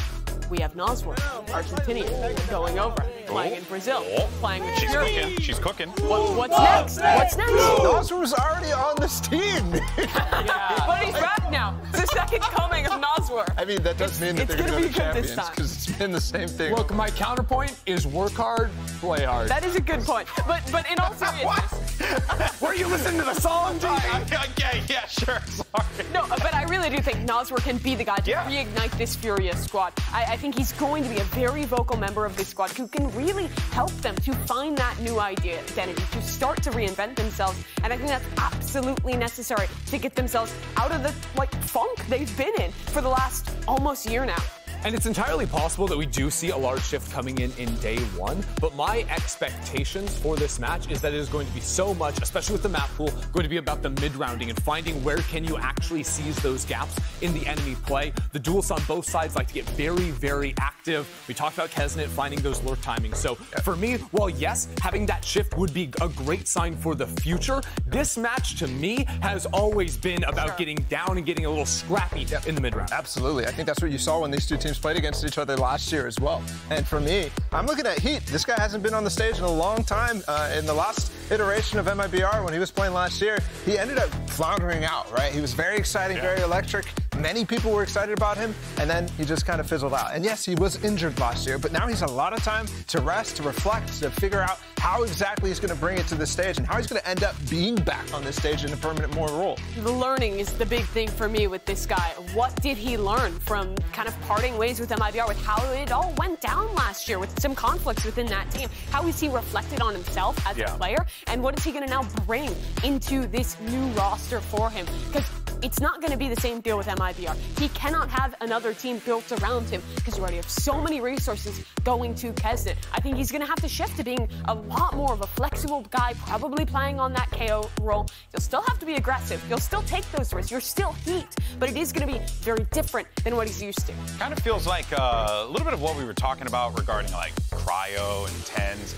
We have Nosworth, Argentinian, going over, oh. playing in Brazil, oh. playing with She's Fury. cooking. She's cooking. What, what's next? What's next? Nosworth's already on this team. yeah. But he's back now. It's the second coming of Nosworth. I mean, that does mean that it's they're going to be champions because it's been the same thing. Look, my counterpoint is work hard, play hard. That is a good point. But but in all seriousness, were you listening to the song? I, I, okay, yeah, sure. Sorry. No, but I really do think Nosworth can be the guy to yeah. reignite this Furious squad. I, I I think he's going to be a very vocal member of this squad who can really help them to find that new idea, identity, to start to reinvent themselves. And I think that's absolutely necessary to get themselves out of the like funk they've been in for the last almost year now. And it's entirely possible that we do see a large shift coming in in day one, but my expectations for this match is that it is going to be so much, especially with the map pool, going to be about the mid-rounding and finding where can you actually seize those gaps in the enemy play. The duelists on both sides like to get very, very active. We talked about Kesnet finding those lurk timings. So for me, while yes, having that shift would be a great sign for the future, this match to me has always been about sure. getting down and getting a little scrappy yep. in the mid-round. Absolutely. I think that's what you saw when these two teams played against each other last year as well. And for me, I'm looking at Heat. This guy hasn't been on the stage in a long time. Uh, in the last iteration of M I B R, when he was playing last year, he ended up floundering out, right? He was very exciting, yeah. very electric. Many people were excited about him, and then he just kind of fizzled out. And yes, he was injured last year, but now he's had a lot of time to rest, to reflect, to figure out how exactly he's going to bring it to the stage and how he's going to end up being back on the stage in a permanent more role. The learning is the big thing for me with this guy. What did he learn from kind of parting ways with M I B R, with how it all went down last year, with some conflicts within that team? How is he reflected on himself as yeah. a player, and what is he going to now bring into this new roster for him? Because it's not going to be the same deal with M I B R. He cannot have another team built around him because you already have so many resources going to Kesnet. I think he's going to have to shift to being a lot more of a flexible guy, probably playing on that K O role. You'll still have to be aggressive. You'll still take those risks. You're still Heat, but it is going to be very different than what he's used to. Kind of feels like uh, a little bit of what we were talking about regarding like Cryo and Tens.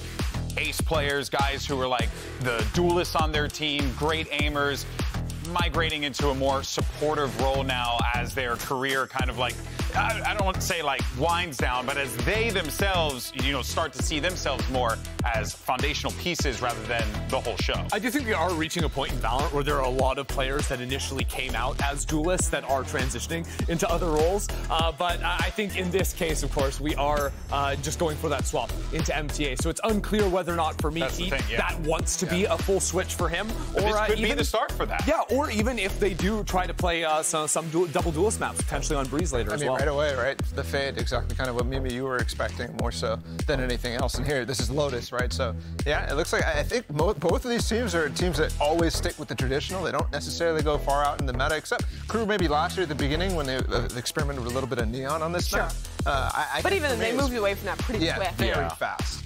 Ace players, guys who are like the duelists on their team, great aimers, migrating into a more supportive role now as their career kind of like, I, I don't want to say like winds down, but as they themselves, you know, start to see themselves more as foundational pieces rather than the whole show. I do think we are reaching a point in Valorant where there are a lot of players that initially came out as duelists that are transitioning into other roles. Uh, but I think in this case, of course, we are uh, just going for that swap into M T A. So it's unclear whether or not for me, he, thing, yeah. that wants to yeah. be a full switch for him. But or this could uh, even, be the start for that. Yeah. Or even if they do try to play uh, some, some du double duelist maps, potentially on Breeze later I as mean, well. Right away, right? The Fade, exactly kind of what Mimi, you were expecting more so than anything else. And here, this is Lotus, right? So, yeah, it looks like I think both of these teams are teams that always stick with the traditional. They don't necessarily go far out in the meta, except Crew maybe last year at the beginning when they uh, experimented with a little bit of Neon on this sure. map. Uh, I, I but even then, they moved away from that pretty yeah, quick. Yeah, very fast.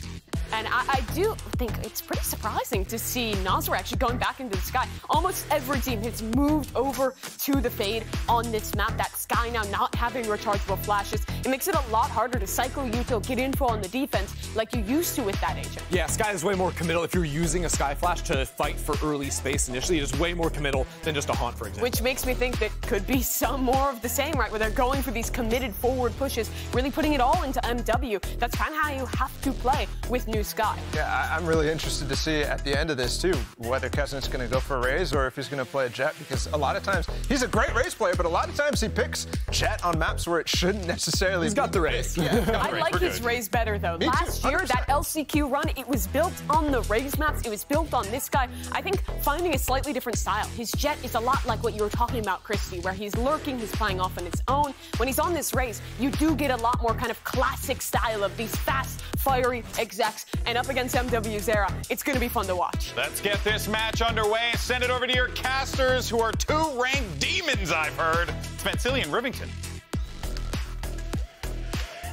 And I, I do think it's pretty surprising to see Nosworth actually going back into the Sky. Almost every team has moved over to the Fade on this map. That Sky now not having rechargeable flashes. It makes it a lot harder to cycle you to get info on the defense like you used to with that agent. Yeah, Sky is way more committal if you're using a Sky Flash to fight for early space initially. It is way more committal than just a Haunt, for example. Which makes me think that could be some more of the same, right? Where they're going for these committed forward pushes, really putting it all into M W. That's kind of how you have to play with new Sky. Yeah, I'm really interested to see at the end of this, too, whether Kesnet's going to go for Raze or if he's going to play a Jet, because a lot of times, he's a great Raze player, but a lot of times he picks Jet on maps where it shouldn't necessarily he's be. He's got the Raze. Yeah, got I the Raze. like We're his good. Raze better, though. Me Last too, year, that L C Q run, it was built on the Raze maps. It was built on this guy. I think finding a slightly different style. His Jet is a lot like what you were talking about, Christy, where he's lurking, he's playing off on his own. When he's on this Raze, you do get a lot more kind of classic style of these fast, fiery execs and up against M W Zera. It's going to be fun to watch. Let's get this match underway. Send it over to your casters, who are two ranked demons, I've heard. It's Vansili and Rivington.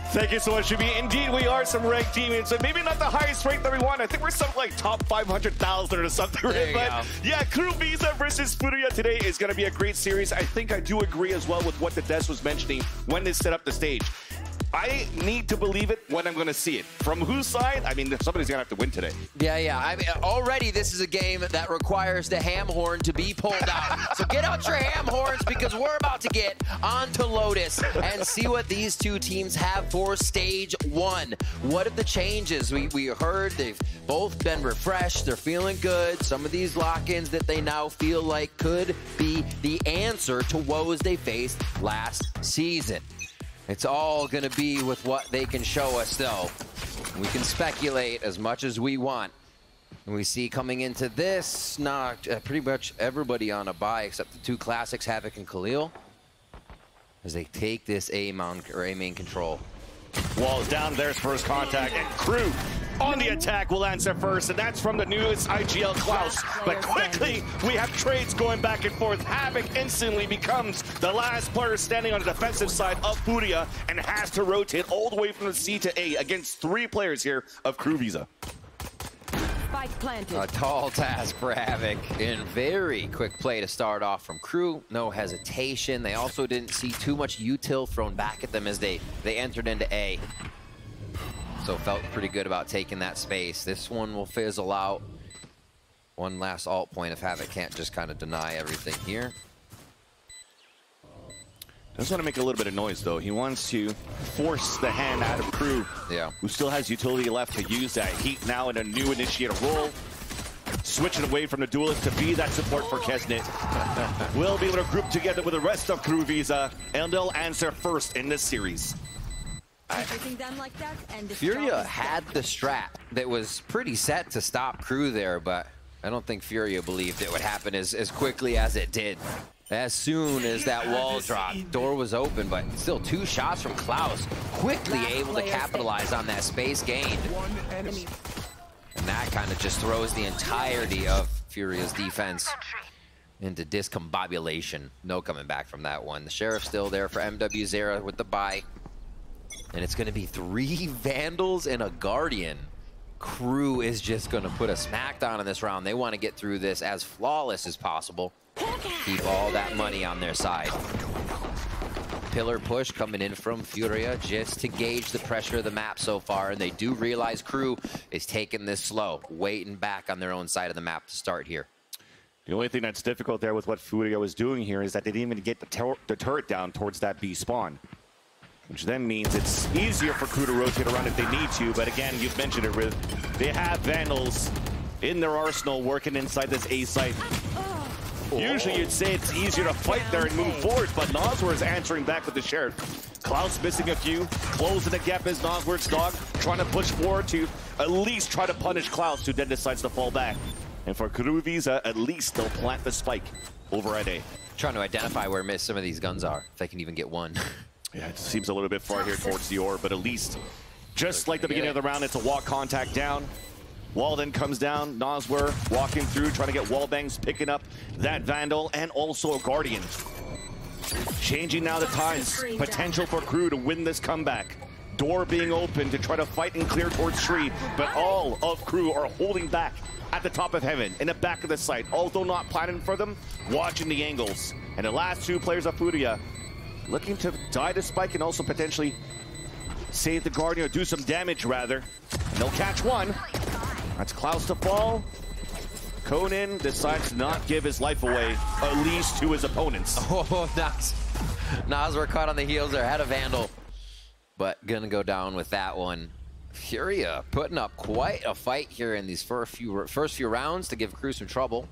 Thank you so much, Juby. Indeed, we are some ranked demons, but maybe not the highest rank that we want. I think we're something like top five hundred thousand or something, right? But go. Yeah, Kurumiza versus Furuya today is going to be a great series. I think I do agree as well with what the desk was mentioning when they set up the stage. I need to believe it when I'm going to see it. From whose side? I mean, somebody's going to have to win today. Yeah, yeah. I mean, already this is a game that requires the ham horn to be pulled out. So get out your ham horns, because we're about to get onto Lotus and see what these two teams have for stage one. What are the changes? We, we heard they've both been refreshed. They're feeling good. Some of these lock-ins that they now feel like could be the answer to woes they faced last season. It's all going to be with what they can show us, though. We can speculate as much as we want. And we see coming into this, not uh, pretty much everybody on a bye except the two classics, Havoc and Khalil, as they take this A mount or A main control. Walls down, there's first contact, and Crew on the attack will answer first, and that's from the newest I G L, Klaus. But quickly, we have trades going back and forth. Havoc instantly becomes the last player standing on the defensive side of Furuya and has to rotate all the way from the C to A against three players here of Kurumiza. A tall task for Havoc, and very quick play to start off from Crew. No hesitation. They also didn't see too much util thrown back at them as they, they entered into A. So felt pretty good about taking that space. This one will fizzle out. One last alt point if Havoc can't just kind of deny everything here. Does want to make a little bit of noise, though. He wants to force the hand out of Crew, yeah, who still has utility left to use that heat now in a new initiator role. Switching away from the duelist to be that support for Kesnit. Will be able to group together with the rest of Kurumiza, and they'll answer first in this series. Like that, and Furuya had the strat that was pretty set to stop Crew there, but I don't think Furuya believed it would happen as, as quickly as it did. As soon as that wall dropped, door was open, but still two shots from Klaus, quickly able to capitalize on that space gained. And that kind of just throws the entirety of Furuya's defense into discombobulation. No coming back from that one. The Sheriff's still there for M W Zera with the bye. And it's going to be three Vandals and a Guardian. Crew is just going to put a smackdown in this round. They want to get through this as flawless as possible. Keep all that money on their side. Pillar push coming in from Furuya just to gauge the pressure of the map so far, and they do realize Crew is taking this slow, waiting back on their own side of the map to start here. The only thing that's difficult there with what Furuya was doing here is that they didn't even get the, tur the turret down towards that B spawn, which then means it's easier for Crew to rotate around if they need to, but again, you've mentioned it, Riv, they have Vandals in their arsenal working inside this A site. Usually you'd say it's easier to fight there and move forward, but Noswer is answering back with the Sheriff. Klaus missing a few, closing the gap is Noswer's dog, trying to push forward to at least try to punish Klaus, who then decides to fall back. And for Kurumiza, at least they'll plant the spike over at A. Trying to identify where missed some of these guns are, if they can even get one. Yeah, it seems a little bit far here towards the orb, but at least, just like the beginning of the round, it's a walk contact down. Wall then comes down, Noswer walking through, trying to get wall bangs, picking up that Vandal and also a Guardian. Changing now the tides, potential for Crew to win this comeback. Door being open to try to fight and clear towards Tree, but all of Crew are holding back at the top of Heaven, in the back of the site, although not planning for them, watching the angles. And the last two players of Furuya looking to die the spike and also potentially save the Guardian or do some damage rather. And they'll catch one. That's Klaus to fall. Conan decides to not give his life away, at least to his opponents. Oh, nice. Noswer caught on the heels there, had a Vandal, but gonna go down with that one. Furuya putting up quite a fight here in these first few, first few rounds to give Crew some trouble.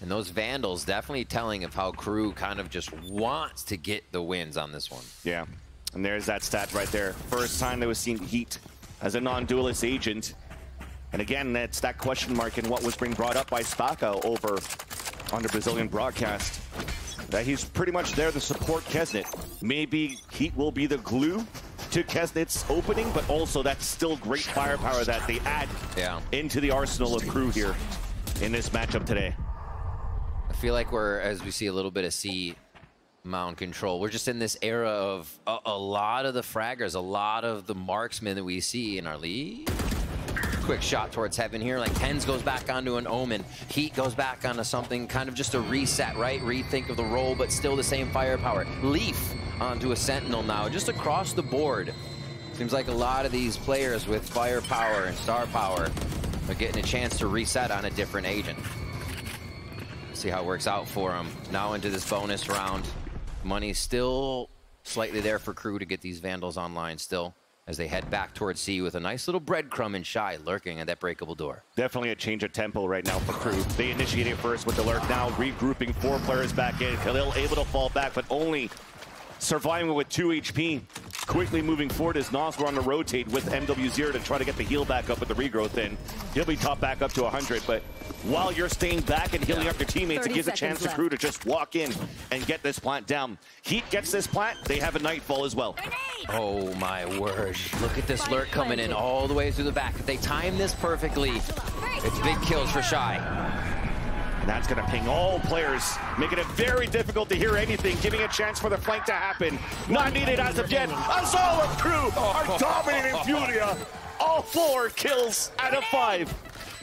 And those Vandals definitely telling of how Crew kind of just wants to get the wins on this one. Yeah, and there's that stat right there. First time they were seeing heat as a non-duelist agent. And again, that's that question mark and what was being brought up by Staka over on the Brazilian broadcast, that he's pretty much there to support Kesnit. Maybe heat will be the glue to Kesnit's opening, but also that's still great firepower that they add yeah. into the arsenal of Crew here in this matchup today. I feel like we're, as we see a little bit of C Mound control, we're just in this era of a, a lot of the fraggers, a lot of the marksmen that we see in our league. Quick shot towards heaven here, like Tens goes back onto an Omen, Heat goes back onto something, kind of just a reset, right? Rethink of the role, but still the same firepower. Leaf onto a Sentinel now, just across the board. Seems like a lot of these players with firepower and star power are getting a chance to reset on a different agent. See how it works out for them. Now into this bonus round. Money still slightly there for Crew to get these Vandals online still, as they head back towards C with a nice little breadcrumb and Shy lurking at that breakable door. Definitely a change of tempo right now for Crew. They initiate it first with the lurk now, regrouping, four players back in. Khalil able to fall back, but only surviving with two H P. Quickly moving forward as Nosler on the rotate with M W zero to try to get the heal back up with the regrowth in. He'll be top back up to one hundred, but while you're staying back and healing up your teammates, it gives a chance left. to Crew to just walk in and get this plant down. Heat gets this plant, they have a Nightfall as well. Oh my word. Look at this lurk coming in all the way through the back. If they time this perfectly, it's big kills for Shy. And that's going to ping all players, making it very difficult to hear anything, giving a chance for the flank to happen. Not needed as of yet. As all of Crew are dominating Furia. All four kills out of five.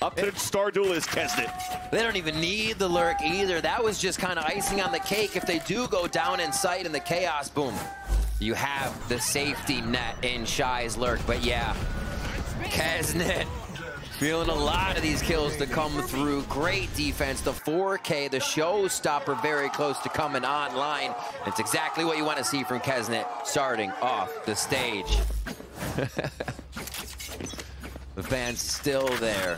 Up to Star Duel is Kesnit. They don't even need the lurk either. That was just kind of icing on the cake. If they do go down in sight in the chaos, boom. You have the safety net in Shy's lurk. But yeah, Kesnit. Feeling a lot of these kills to come through. Great defense, the four K, the showstopper very close to coming online. It's exactly what you want to see from Kesnit starting off the stage. The fans still there,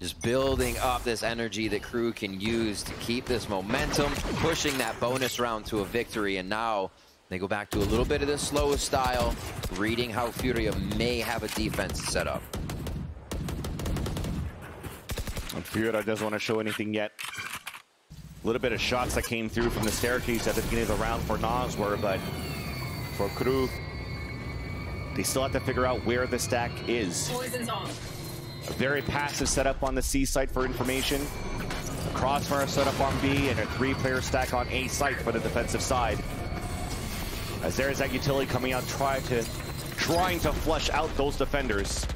just building up this energy that Crew can use to keep this momentum, pushing that bonus round to a victory, and now they go back to a little bit of the slow style, reading how Furia may have a defense set up. Furia doesn't want to show anything yet. A little bit of shots that came through from the staircase at the beginning of the round for Noswer, but for Crew, they still have to figure out where the stack is. A very passive setup on the C site for information. A crossfire setup on B and a three-player stack on A site for the defensive side. As there is that utility coming out, try to, trying to flush out those defenders.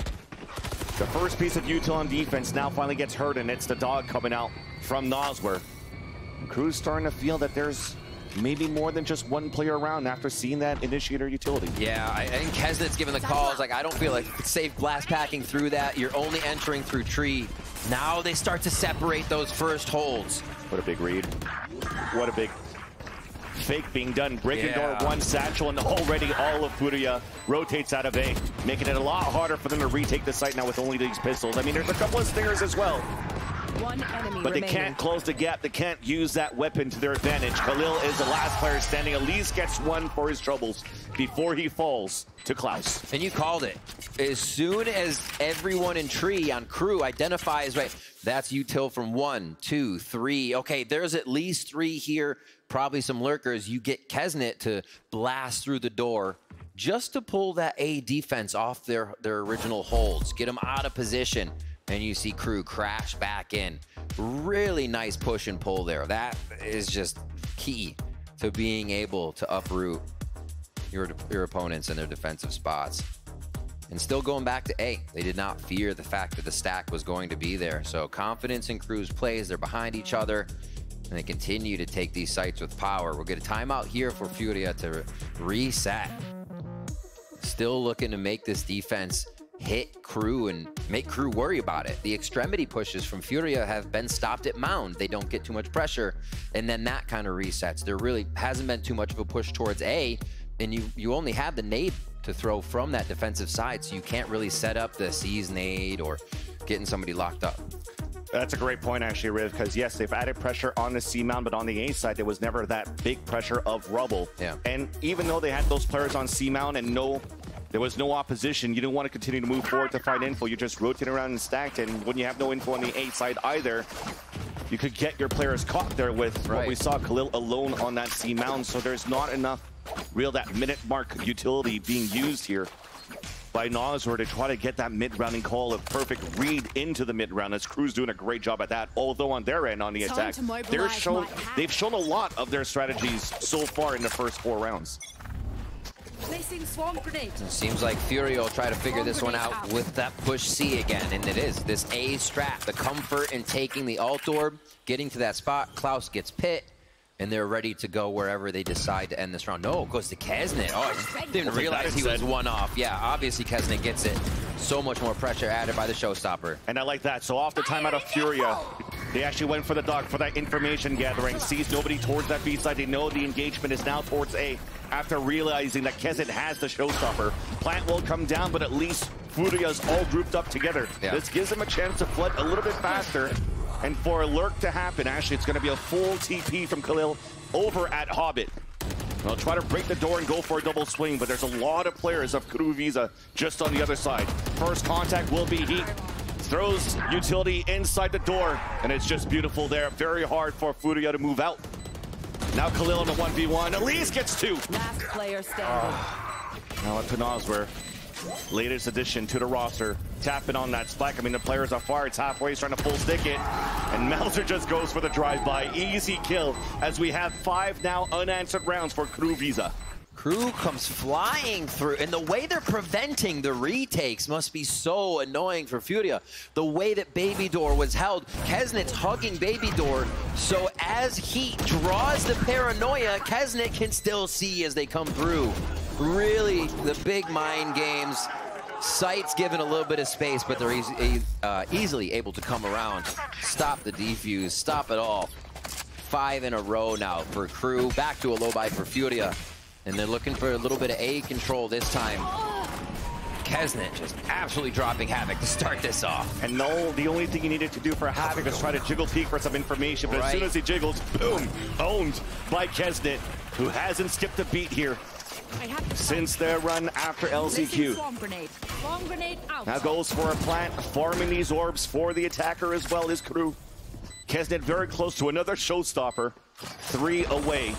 The first piece of util on defense now finally gets hurt, and it's the dog coming out from Noswer. Crew's starting to feel that there's maybe more than just one player around after seeing that initiator utility. Yeah, I, I think Kesnit's given the calls. Like, I don't feel like it's safe blast packing through that. You're only entering through tree. Now they start to separate those first holds. What a big read. What a big fake being done. Breaking yeah. door one, Satchel, and already all of Furia rotates out of A, making it a lot harder for them to retake the site now with only these pistols. I mean, there's a couple of stingers as well. One enemy but they remaining. Can't close the gap. They can't use that weapon to their advantage. Khalil is the last player standing. At least gets one for his troubles before he falls to Klaus. And you called it. As soon as everyone in tree on Crew identifies, right, that's util from one, two, three. Okay, there's at least three here. Probably some lurkers. You get Kesnit to blast through the door just to pull that A defense off their, their original holds, get them out of position, and you see Crew crash back in. Really nice push and pull there. That is just key to being able to uproot your, your opponents in their defensive spots. And still going back to A, they did not fear the fact that the stack was going to be there. So confidence in Crew's plays, they're behind each other, and they continue to take these sites with power. We'll get a timeout here for Furia to reset. Still looking to make this defense hit Crew and make Crew worry about it. The extremity pushes from Furia have been stopped at Mound. They don't get too much pressure, and then that kind of resets. There really hasn't been too much of a push towards A, and you, you only have the nade to throw from that defensive side, so you can't really set up the C's nade or getting somebody locked up. That's a great point, actually, Riv, because yes, they've added pressure on the C Mound, but on the A side, there was never that big pressure of Rubble. Yeah. And even though they had those players on C Mound and no, there was no opposition, you don't want to continue to move forward to find info. You just rotate around and stacked, and when you have no info on the A side either, you could get your players caught there with right. what we saw Khalil alone on that C mound. So there's not enough real that minute mark utility being used here by Noswer to try to get that mid-rounding call of perfect read into the mid-round, as Crew's doing a great job at that. Although on their end, on the attack, they're shown, they've shown a lot of their strategies so far in the first four rounds. Placing swarm grenade. It seems like Fury will try to figure this one out, out with that push C again, and it is this A strat. The comfort in taking the alt orb, getting to that spot, Klaus gets pit, and they're ready to go wherever they decide to end this round. No, it goes to Kesnit. Oh, I didn't realize he was one off. Yeah, obviously Kesnit gets it. So much more pressure added by the Showstopper. And I like that. So off the timeout of Furia, they actually went for the dog for that information gathering. Sees nobody towards that B side. They know the engagement is now towards A after realizing that Kesnit has the Showstopper. Plant will come down, but at least Furia's all grouped up together. Yeah. This gives them a chance to flood a little bit faster. And for a lurk to happen, actually, it's going to be a full T P from Khalil over at Hobbit. They'll try to break the door and go for a double swing, but there's a lot of players of Crew Visa just on the other side. First contact will be Heat. Throws utility inside the door, and it's just beautiful there. Very hard for Furia to move out. Now Khalil on the one v one. Elise gets two. Last player standing. Now at Noswer. Latest addition to the roster, tapping on that spike. I mean, the players are far. It's halfway, he's trying to full stick it, and Melzer just goes for the drive-by. Easy kill, as we have five now unanswered rounds for Crew Visa. Crew comes flying through, and the way they're preventing the retakes must be so annoying for Furia. The way that Baby Door was held, Kesnit's hugging Baby Door, so as he draws the paranoia, Kesnit can still see as they come through. Really, the big mind games. Sight's given a little bit of space, but they're easy, uh, easily able to come around, stop the defuse, stop it all. Five in a row now for Crew, back to a low buy for Furia. And they're looking for a little bit of A control this time. Kesnit just absolutely dropping Havoc to start this off. And no, the only thing he needed to do for Havoc was try to jiggle peek for some information, but right. as soon as he jiggles, boom, owned by Kesnit, who hasn't skipped a beat here since their run after L C Q. Swarm grenade. Swarm grenade out. Now goes for a plant, farming these orbs for the attacker as well as Crew. Kesnit very close to another Showstopper, three away.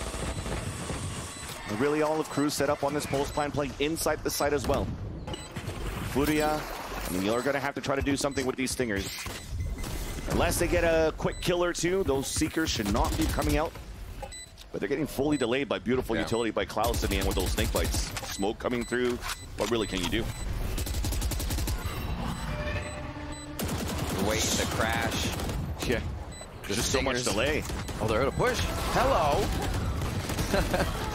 Really all of Crew set up on this pulse plan, playing inside the site as well. Furia, I mean, you're going to have to try to do something with these stingers. Unless they get a quick kill or two, those Seekers should not be coming out. But they're getting fully delayed by beautiful yeah. utility by Klaus in the end with those snake bites. Smoke coming through. What really can you do? Wait, the crash. Yeah. There's just so much delay. Oh, they're at a push. Hello.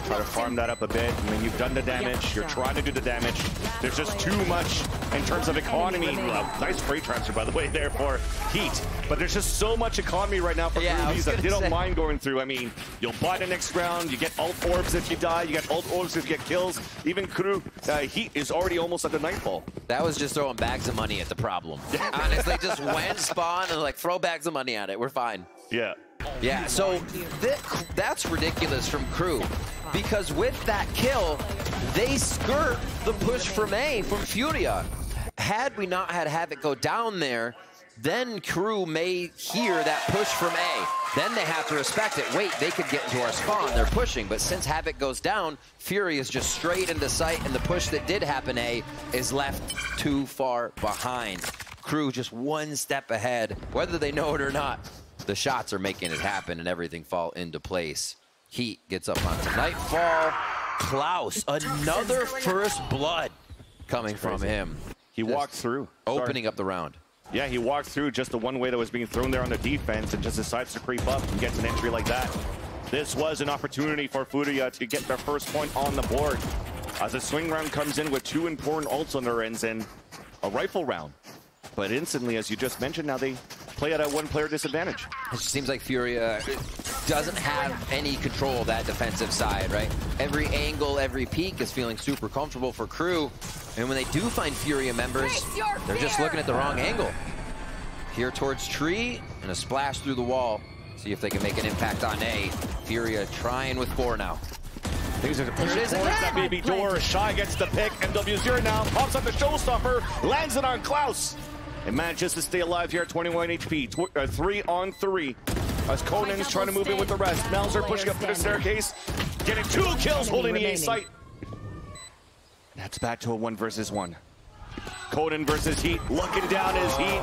Try to farm that up a bit. I mean, you've done the damage. You're trying to do the damage. There's just too much in terms of economy. Uh, nice free transfer, by the way, there for Heat. But there's just so much economy right now for Crew yeah, Visa. They don't say. mind going through. I mean, you'll buy the next round. You get alt orbs if you die. You get alt orbs if you get kills. Even Crew uh, Heat is already almost at the nightfall. That was just throwing bags of money at the problem. Honestly, just went spawn and like throw bags of money at it. We're fine. Yeah. Yeah, so th that's ridiculous from Crew, because with that kill, they skirt the push from A, from Furia. Had we not had Havoc go down there, then Crew may hear that push from A. Then they have to respect it. Wait, they could get into our spawn, they're pushing, but since Havoc goes down, Fury is just straight into sight, and the push that did happen A is left too far behind. Crew just one step ahead, whether they know it or not. The shots are making it happen, and everything fall into place. Heat gets up onto Nightfall. Klaus, another first blood coming from him. He just walked through. Opening Sorry. up the round. Yeah, he walked through just the one way that was being thrown there on the defense and just decides to creep up and gets an entry like that. This was an opportunity for Furia to get their first point on the board, as the swing round comes in with two important ults on their ends and a rifle round. But instantly, as you just mentioned, now they play at a one-player disadvantage. It seems like Furia doesn't have any control of that defensive side, right? Every angle, every peak is feeling super comfortable for Crew. And when they do find Furia members, they're just looking at the wrong angle. Here towards Tree, and a splash through the wall. See if they can make an impact on A. Furia trying with four now. Things are pushing towards that baby door. Shy gets the pick. M W zero now pops up the Showstopper, lands it on Klaus. And manages to stay alive here at twenty-one H P, tw uh, three on three. as Conan's trying to move in with the rest. Melzer pushing up to the staircase, getting two kills, holding the A site. That's back to a one versus one. Conan versus Heat, looking down his Heat.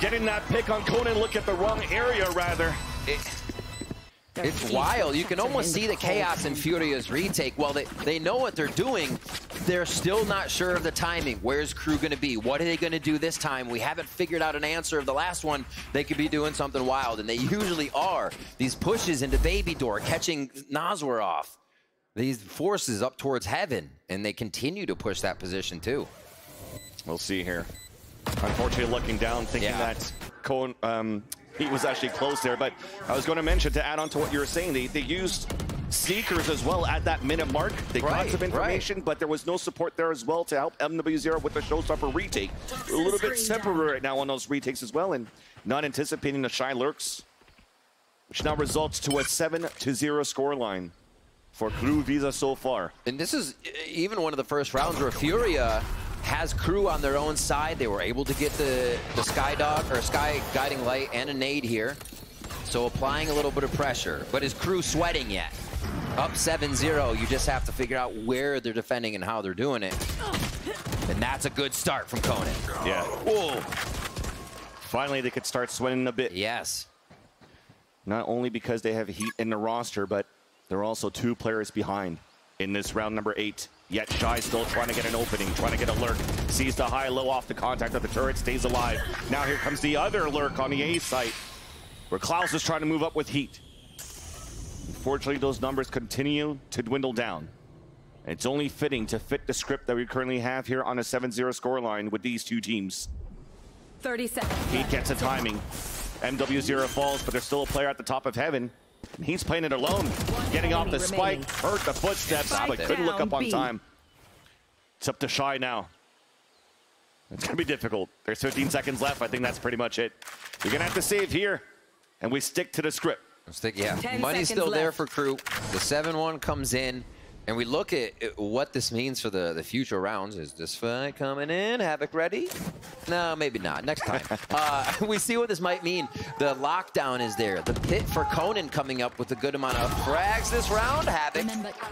Getting that pick on Conan, look at the wrong area rather. It, it's wild. You can almost see the chaos in Furia's retake. Well, they, they know what they're doing. They're still not sure of the timing. Where's Crew gonna be? What are they gonna do this time? We haven't figured out an answer of the last one. They could be doing something wild, and they usually are. These pushes into Baby Door, catching Naswar off. These forces up towards heaven, and they continue to push that position too. We'll see here. Unfortunately, looking down, thinking yeah. that Cohen, um, Heat was actually close there, but I was going to mention, to add on to what you were saying, they, they used Seekers as well at that minute mark. They right, got some information, right. but there was no support there as well to help M W zero with the Showstopper retake. A little bit separate right now on those retakes as well, and not anticipating the Shy Lurks, which now results to a seven to zero scoreline for Crew Visa so far. And this is even one of the first rounds where Furia has Crew on their own side. They were able to get the, the Sky Dog, or Sky Guiding Light and a nade here. So applying a little bit of pressure. But is Crew sweating yet? Up seven zero, you just have to figure out where they're defending and how they're doing it. And that's a good start from Conan. Yeah. Whoa. Finally, they could start sweating a bit. Yes. Not only because they have Heat in the roster, but they're also two players behind in this round number eight. Yet Shy still trying to get an opening, trying to get a lurk. Sees the high low off the contact of the turret, stays alive. Now here comes the other lurk on the A site, where Klaus is trying to move up with Heat. Unfortunately, those numbers continue to dwindle down. And it's only fitting to fit the script that we currently have here on a seven zero scoreline with these two teams. thirty seconds. Heat gets the timing. M W zero falls, but there's still a player at the top of heaven. And he's playing it alone, getting off the spike, heard the footsteps, but couldn't look up on time. It's up to Shy now. It's going to be difficult. There's fifteen seconds left. I think that's pretty much it. You're going to have to save here, and we stick to the script. Stick, yeah, money's still there for Crew. The seven one comes in, and we look at what this means for the, the future rounds. Is this fight coming in? Havoc ready? No, maybe not. Next time. uh, we see what this might mean. The lockdown is there. The pit for Conan coming up with a good amount of frags this round. Havoc,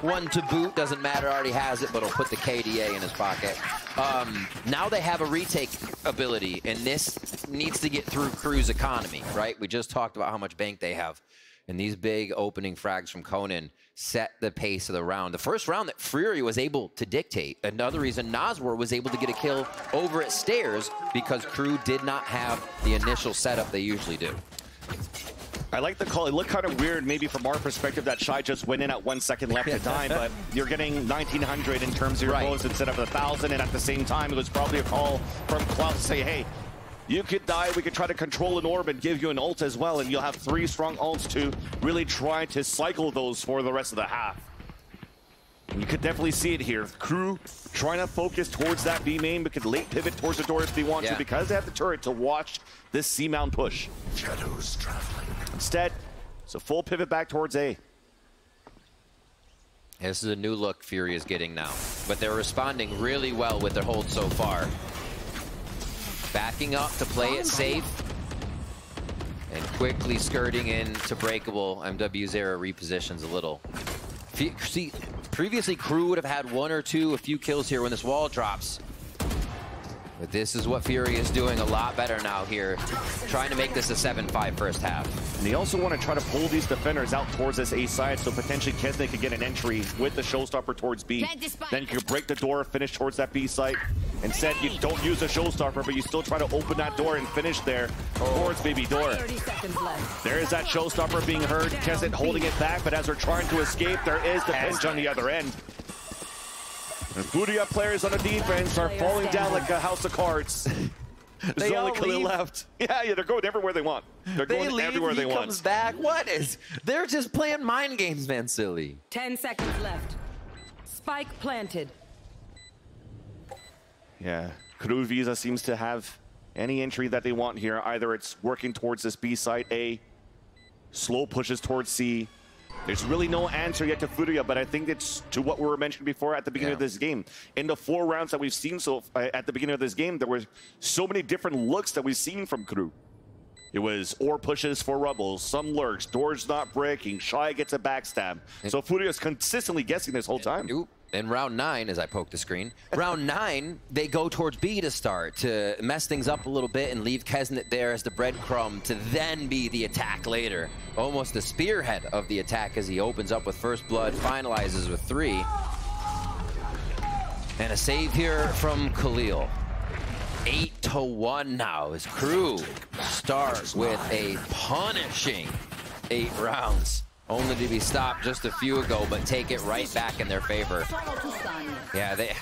one to boot. Doesn't matter. Already has it, but it'll put the K D A in his pocket. Um, now they have a retake ability, and this needs to get through Crew's economy, right? We just talked about how much bank they have. And these big opening frags from Conan set the pace of the round. The first round that Furia was able to dictate. Another reason Naswar was able to get a kill over at Stairs, because Crew did not have the initial setup they usually do. I like the call. It looked kind of weird, maybe from our perspective, that Shy just went in at one second left to time, but you're getting nineteen hundred in terms of your right. goals instead of one thousand, and at the same time, it was probably a call from Klaus to say, hey, you could die, we could try to control an orb and give you an ult as well, and you'll have three strong ults to really try to cycle those for the rest of the half. And you could definitely see it here. Crew trying to focus towards that B main, but could late pivot towards the door if they want yeah. to, because they have the turret to watch this C-mount push. Shadows traveling. Instead, it's a full pivot back towards A. Yeah, this is a new look Fury is getting now, but they're responding really well with their hold so far. Backing up to play it safe, and quickly skirting in to breakable. M W zero repositions a little. See, previously Crew would have had one or two, a few kills here when this wall drops. But this is what Fury is doing a lot better now here, trying to make this a seven five first half. And they also want to try to pull these defenders out towards this A side, so potentially Kesney could get an entry with the Showstopper towards B. Then you can break the door, finish towards that B site. Instead, you don't use a Showstopper, but you still try to open that door and finish there towards Baby Door. There is that Showstopper being heard. Kesney holding it back, but as they're trying to escape, there is the pinch on the other end. And Furia players on the defense are falling down like a house of cards. There's only Khalil left. Yeah, yeah, they're going everywhere they want. They're they going leave, everywhere they want. Comes back. What is? They're just playing mind games, man, silly. Ten seconds left. Spike planted. Yeah, Crew Visa seems to have any entry that they want here. Either it's working towards this B site, A, slow pushes towards C. There's really no answer yet to Furia, but I think it's to what we were mentioning before at the beginning yeah. of this game. In the four rounds that we've seen so uh, at the beginning of this game, there were so many different looks that we've seen from Crew. It was or pushes for Rubble, some lurks, doors not breaking, Shy gets a backstab. And so Furio's consistently guessing this whole time. Oop. In round nine, as I poke the screen, round nine, they go towards B to start, to mess things up a little bit and leave Kesnit there as the breadcrumb to then be the attack later. Almost the spearhead of the attack as he opens up with first blood, finalizes with three. And a save here from Khalil. Eight to one now. His crew starts with a punishing eight rounds. Only to be stopped just a few ago, but take it right back in their favor. Yeah, they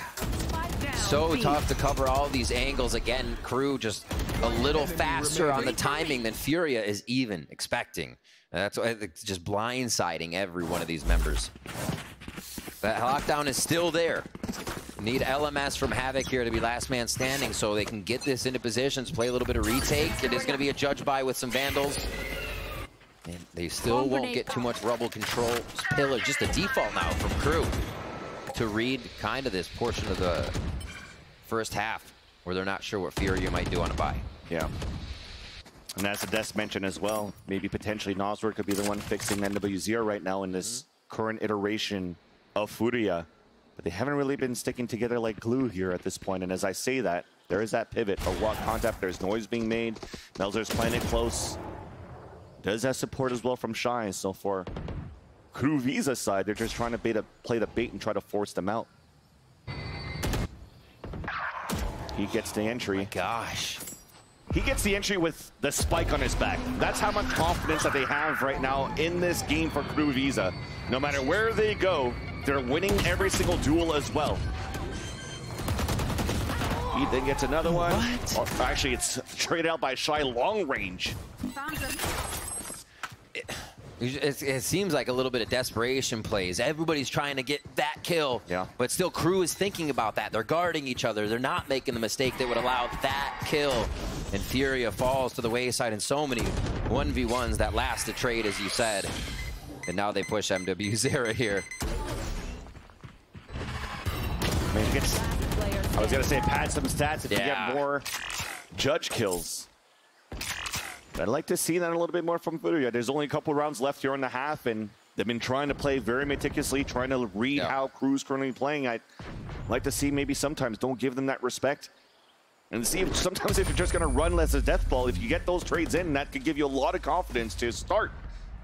so tough to cover all these angles. Again, crew just a little faster on the timing than Furia is even expecting. That's just blindsiding every one of these members. That lockdown is still there. Need L M S from Havoc here to be last man standing so they can get this into positions, play a little bit of retake. It is going to be a judge buy with some Vandals. And they still won't get too much Rubble control. Pillar, just a default now from Crew to read kind of this portion of the first half where they're not sure what Furia might do on a buy. Yeah. And as the Desk mentioned as well, maybe potentially Nosworth could be the one fixing N W zero right now in this mm-hmm. current iteration of Furia. But they haven't really been sticking together like glue here at this point. And as I say that, there is that pivot, a walk contact, there's noise being made. Melzer's playing it close. Does have support as well from Shy, so for Crew Visa side, they're just trying to bait a, play the bait and try to force them out. He gets the entry. Oh my gosh. He gets the entry with the spike on his back. That's how much confidence that they have right now in this game for Crew Visa. No matter where they go, they're winning every single duel as well. He then gets another one. What? Oh, actually, it's traded out by Shy long range. It, it, it seems like a little bit of desperation plays. Everybody's trying to get that kill, yeah. But still Crew is thinking about that. They're guarding each other. They're not making the mistake that would allow that kill. And Furia falls to the wayside in so many one v ones that last the trade, as you said. And now they push M W zero here. I, mean, gets, I was going to say pad some stats if yeah. you get more judge kills. I'd like to see that a little bit more from Furia. There's only a couple rounds left here in the half, and they've been trying to play very meticulously, trying to read yeah. how Crew's currently playing. I'd like to see maybe sometimes don't give them that respect. And see if sometimes if you're just going to run less as death ball, if you get those trades in, that could give you a lot of confidence to start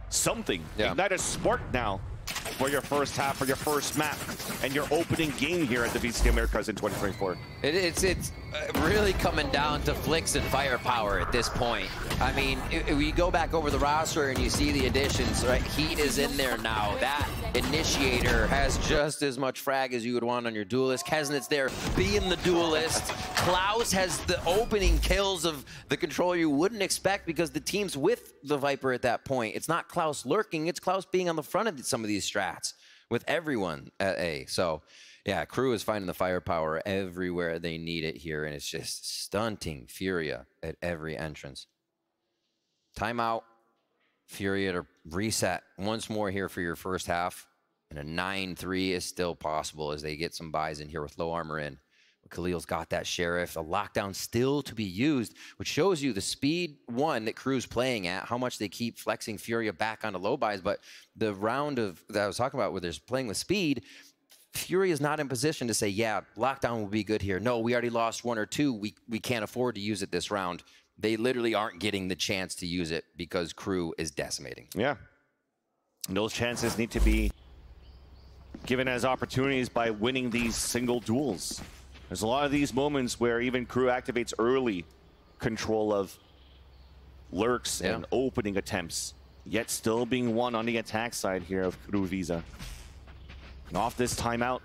something. Yeah. Ignite a spark now for your first half, for your first map, and your opening game here at the V C Americas in twenty twenty-four. It, it's it's really coming down to flicks and firepower at this point. I mean, we go back over the roster and you see the additions, right? Heat is in there now. That initiator has just as much frag as you would want on your duelist. Kesnit's there being the duelist. Klaus has the opening kills of the controller you wouldn't expect because the team's with the Viper at that point. It's not Klaus lurking, it's Klaus being on the front of some of these strats with everyone at A. So, yeah, Crew is finding the firepower everywhere they need it here, and it's just stunting Furia at every entrance. Timeout. Furia to reset once more here for your first half, and a nine three is still possible as they get some buys in here with low armor in. But Khalil's got that Sheriff. A lockdown still to be used, which shows you the speed, one, that Crew's playing at, how much they keep flexing Furia back onto low buys, but the round of that I was talking about where they're playing with speed, Furia is not in position to say, yeah, lockdown will be good here. No, we already lost one or two. We, we can't afford to use it this round. They literally aren't getting the chance to use it because Crew is decimating. Yeah. And those chances need to be given as opportunities by winning these single duels. There's a lot of these moments where even Crew activates early control of lurks yeah. and opening attempts, yet still being won on the attack side here of Crew Visa. And off this timeout,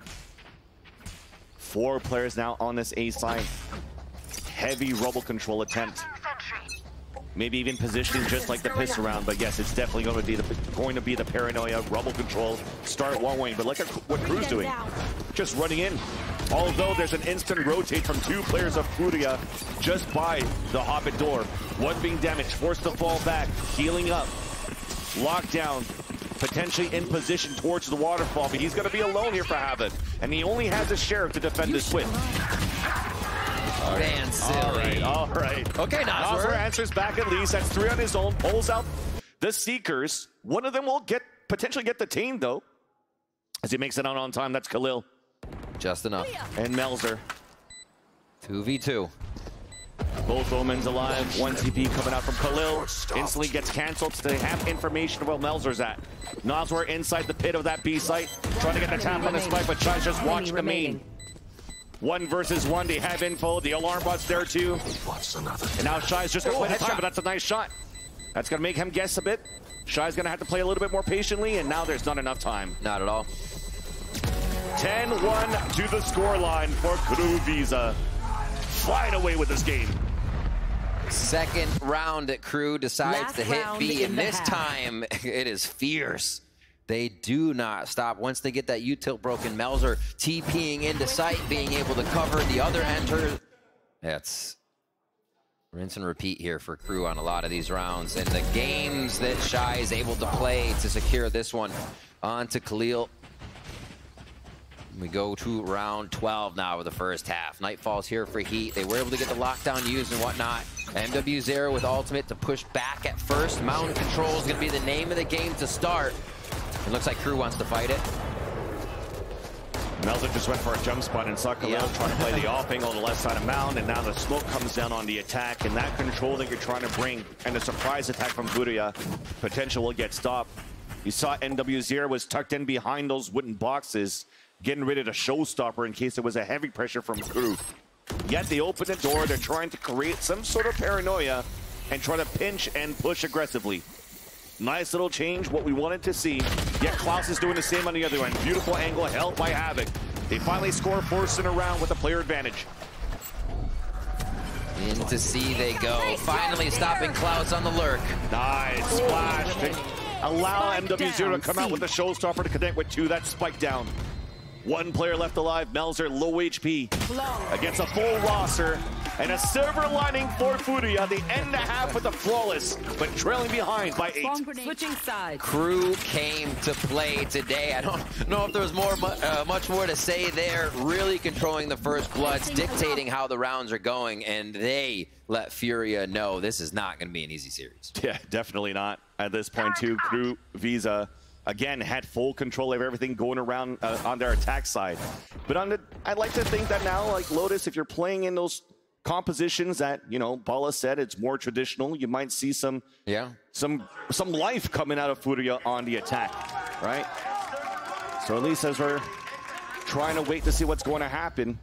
four players now on this A side. Heavy Rubble control attempt. Maybe even positioning just like the piss around, but yes, it's definitely going to be the, going to be the paranoia, Rubble control, start one way, but look at what Crew's doing. Just running in. Although there's an instant rotate from two players of Furia just by the Hobbit door. One being damaged, forced to fall back, healing up. Lockdown, potentially in position towards the waterfall, but he's going to be alone here for Havoc, and he only has a Sheriff to defend this with. All right. all right, all right. Okay, Nosler. Nosler answers back at least. That's three on his own. Pulls out the Seekers. One of them will get potentially get detained, though. As he makes it out on time, that's Khalil. Just enough. And Melzer. two v two. Both Omens alive. One T P coming out from Khalil. Instantly gets canceled, so they have information of where Melzer's at. Nosler inside the pit of that B site. Trying to get the tap on his spike, but Chai's just watching the main. One versus one, they have info. The alarm bot's there too. What's another? And now Shai's just gonna play the time, but that's a nice shot. That's gonna make him guess a bit. Shai's gonna have to play a little bit more patiently, and now there's not enough time. Not at all. ten one to the scoreline for Kruvisa. Flying away with this game. Second round that Crew decides Last to hit B, and this half. time it is fierce. They do not stop. Once they get that U-tilt broken, Melzer TPing into sight, being able to cover the other enter. That's rinse and repeat here for Crew on a lot of these rounds. And the games that Shai is able to play to secure this one. On to Khalil. We go to round twelve now with the first half. Nightfall's here for Heat. They were able to get the lockdown used and whatnot. M W zero with ultimate to push back at first. Mountain Control is going to be the name of the game to start. It looks like Crew wants to fight it. Melzer just went for a jump spot and saw Khalil yeah. trying to play the offing on the left side of Mound, and now the smoke comes down on the attack, and that control that you're trying to bring and the surprise attack from Buria potential will get stopped. You saw M W zero was tucked in behind those wooden boxes, getting rid of the showstopper in case there was a heavy pressure from Crew. Yet they open the door, they're trying to create some sort of paranoia and try to pinch and push aggressively. Nice little change, what we wanted to see. Yet Klaus is doing the same on the other end. Beautiful angle held by Havoc. They finally score, forcing around with a player advantage. In to C they go. Finally stopping Klaus on the lurk. Nice splash to allow M W zero to come out with a showstopper to connect with two. That's spike down. One player left alive. Melzer low H P against a full roster. And a silver lining for Furia. They end the half with a flawless, but trailing behind by eight. Switching sides. Crew came to play today. I don't know if there's more, uh, much more to say there. Really controlling the first bloods, dictating how the rounds are going, and they let Furia know this is not going to be an easy series. Yeah, definitely not. At this point, too, Kruvisa again had full control of everything going around uh, on their attack side. But on the, I'd like to think that now, like Lotus, if you're playing in those compositions that, you know, Bala said it's more traditional, you might see some yeah some some life coming out of Furia on the attack, right? So at least as we're trying to wait to see what's going to happen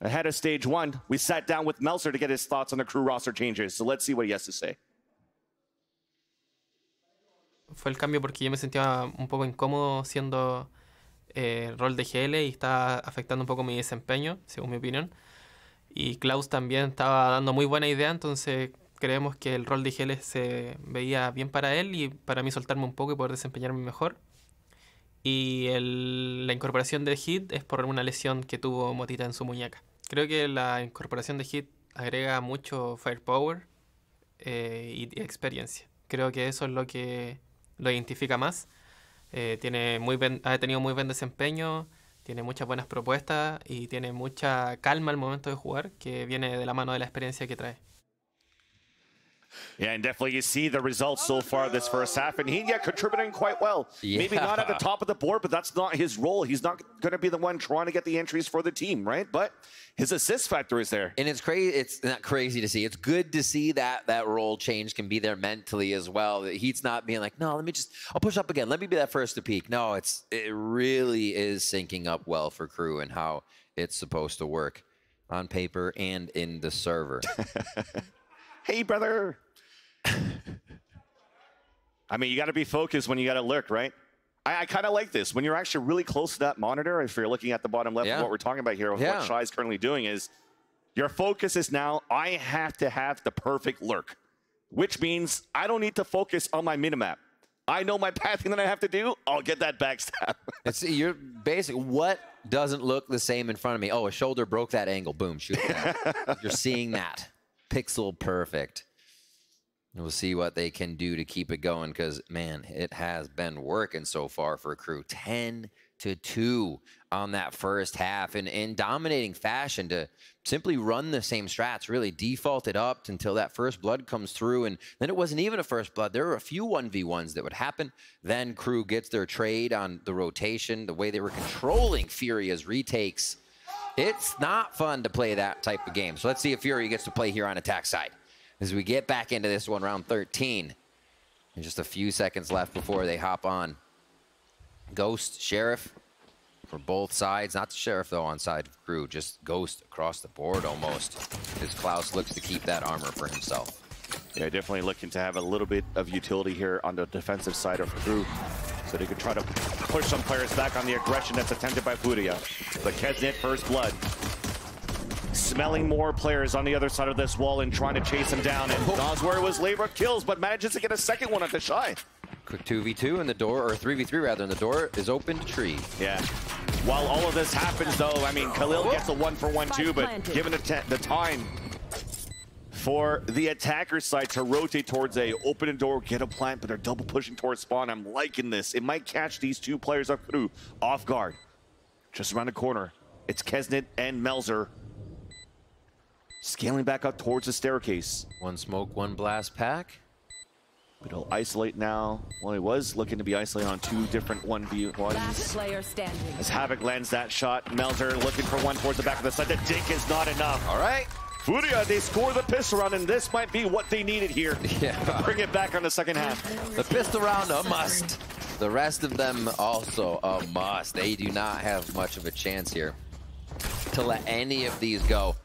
ahead of stage one, we sat down with Melzer to get his thoughts on the Crew roster changes. So let's see what he has to say. Fue el cambio porque yo me sentía un poco incómodo siendo eh, rol de G L y estaba afectando un poco mi desempeño, según mi opinión. Y Klaus también estaba dando muy buena idea, entonces creemos que el rol de I G L se veía bien para él y para mí soltarme un poco y poder desempeñarme mejor. Y el, la incorporación de Hit es por una lesión que tuvo Motita en su muñeca. Creo que la incorporación de Hit agrega mucho firepower eh, y experiencia. Creo que eso es lo que lo identifica más. Eh, tiene muy ben, ha tenido muy buen desempeño. Tiene muchas buenas propuestas y tiene mucha calma al momento de jugar, que viene de la mano de la experiencia que trae. Yeah, and definitely you see the results so far this first half, and he yeah, contributing quite well. Yeah. Maybe not at the top of the board, but that's not his role. He's not going to be the one trying to get the entries for the team, right? But his assist factor is there. And it's crazy. It's not crazy to see. It's good to see that that role change can be there mentally as well. That Heat's not being like, no, let me just, I'll push up again. Let me be that first to peak. No, it's it really is syncing up well for Crew and how it's supposed to work on paper and in the server. Hey, brother. I mean, you got to be focused when you got to lurk, right? I, I kind of like this. When you're actually really close to that monitor, if you're looking at the bottom left yeah. of what we're talking about here, yeah. what Shai's currently doing is, your focus is now, I have to have the perfect lurk, which means I don't need to focus on my minimap. I know my pathing that I have to do, I'll get that backstab. It's, you're basic. What doesn't look the same in front of me? Oh, a shoulder broke that angle. Boom, shoot that. You're seeing that. Pixel perfect. We'll see what they can do to keep it going because, man, it has been working so far for Crew. ten to to two on that first half, and in dominating fashion, to simply run the same strats, really default it up until that first blood comes through. And then it wasn't even a first blood. There were a few one v ones that would happen. Then Crew gets their trade on the rotation, the way they were controlling Furia's retakes. It's not fun to play that type of game. So let's see if Furia gets to play here on attack side as we get back into this one, round thirteen. There's just a few seconds left before they hop on. Ghost, Sheriff for both sides. Not the Sheriff, though, on side of Crew. Just Ghost across the board almost, as Klaus looks to keep that armor for himself. Yeah, definitely looking to have a little bit of utility here on the defensive side of Crew, so they could try to push some players back on the aggression that's attempted by Furia. But Kesnit, first blood, smelling more players on the other side of this wall and trying to chase them down. And Dosware was labor kills, but manages to get a second one at the shy. Quick two v two in the door, or three v three rather, and the door is open to Tree. Yeah. While all of this happens, though, I mean, Khalil gets a one for one too, but given the, the time for the attacker side to rotate towards A, open a door, get a plant, but they're double pushing towards spawn. I'm liking this. It might catch these two players up through off guard. Just around the corner, it's Kesnit and Melzer, scaling back up towards the staircase. One smoke, one blast pack. But he'll isolate now. Well, he was looking to be isolated on two different one v ones. Last player standing. As Havoc lands that shot, Melzer looking for one towards the back of the side. The dink is not enough. All right. Furia, they score the pistol round, and this might be what they needed here. Yeah. Bring it back on the second half. The pistol round, a must. The rest of them also a must. They do not have much of a chance here to let any of these go.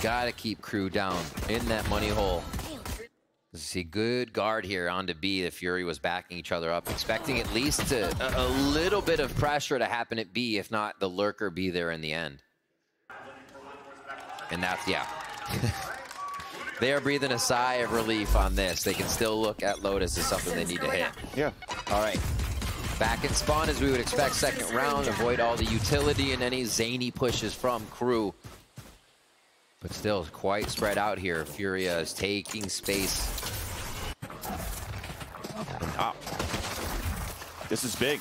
Gotta keep Crew down in that money hole. See, good guard here on to B. The Fury was backing each other up, expecting at least to, a, a little bit of pressure to happen at B, if not the lurker be there in the end. And that's, yeah. They are breathing a sigh of relief on this. They can still look at Lotus as something they need to hit. Yeah. All right. Back in spawn, as we would expect, second round. Avoid all the utility and any zany pushes from Crew. But still quite spread out here. Furia is taking space. And up. This is big.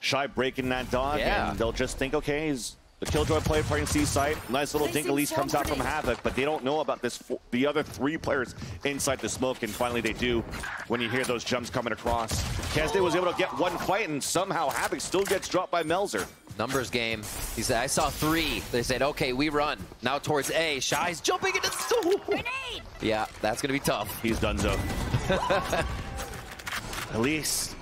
Shy breaking that dog, yeah. And they'll just think, okay, is the Killjoy player playing C site. Nice little dink elise comes out from Havoc, but they don't know about this. The other three players inside the smoke, and finally they do when you hear those jumps coming across. Kesnit was able to get one fight, and somehow Havoc still gets dropped by Melzer. Numbers game. He said, I saw three. They said, okay, we run. Now towards A. Shy's jumping into the grenade. Yeah, that's going to be tough. He's donezo. Elise.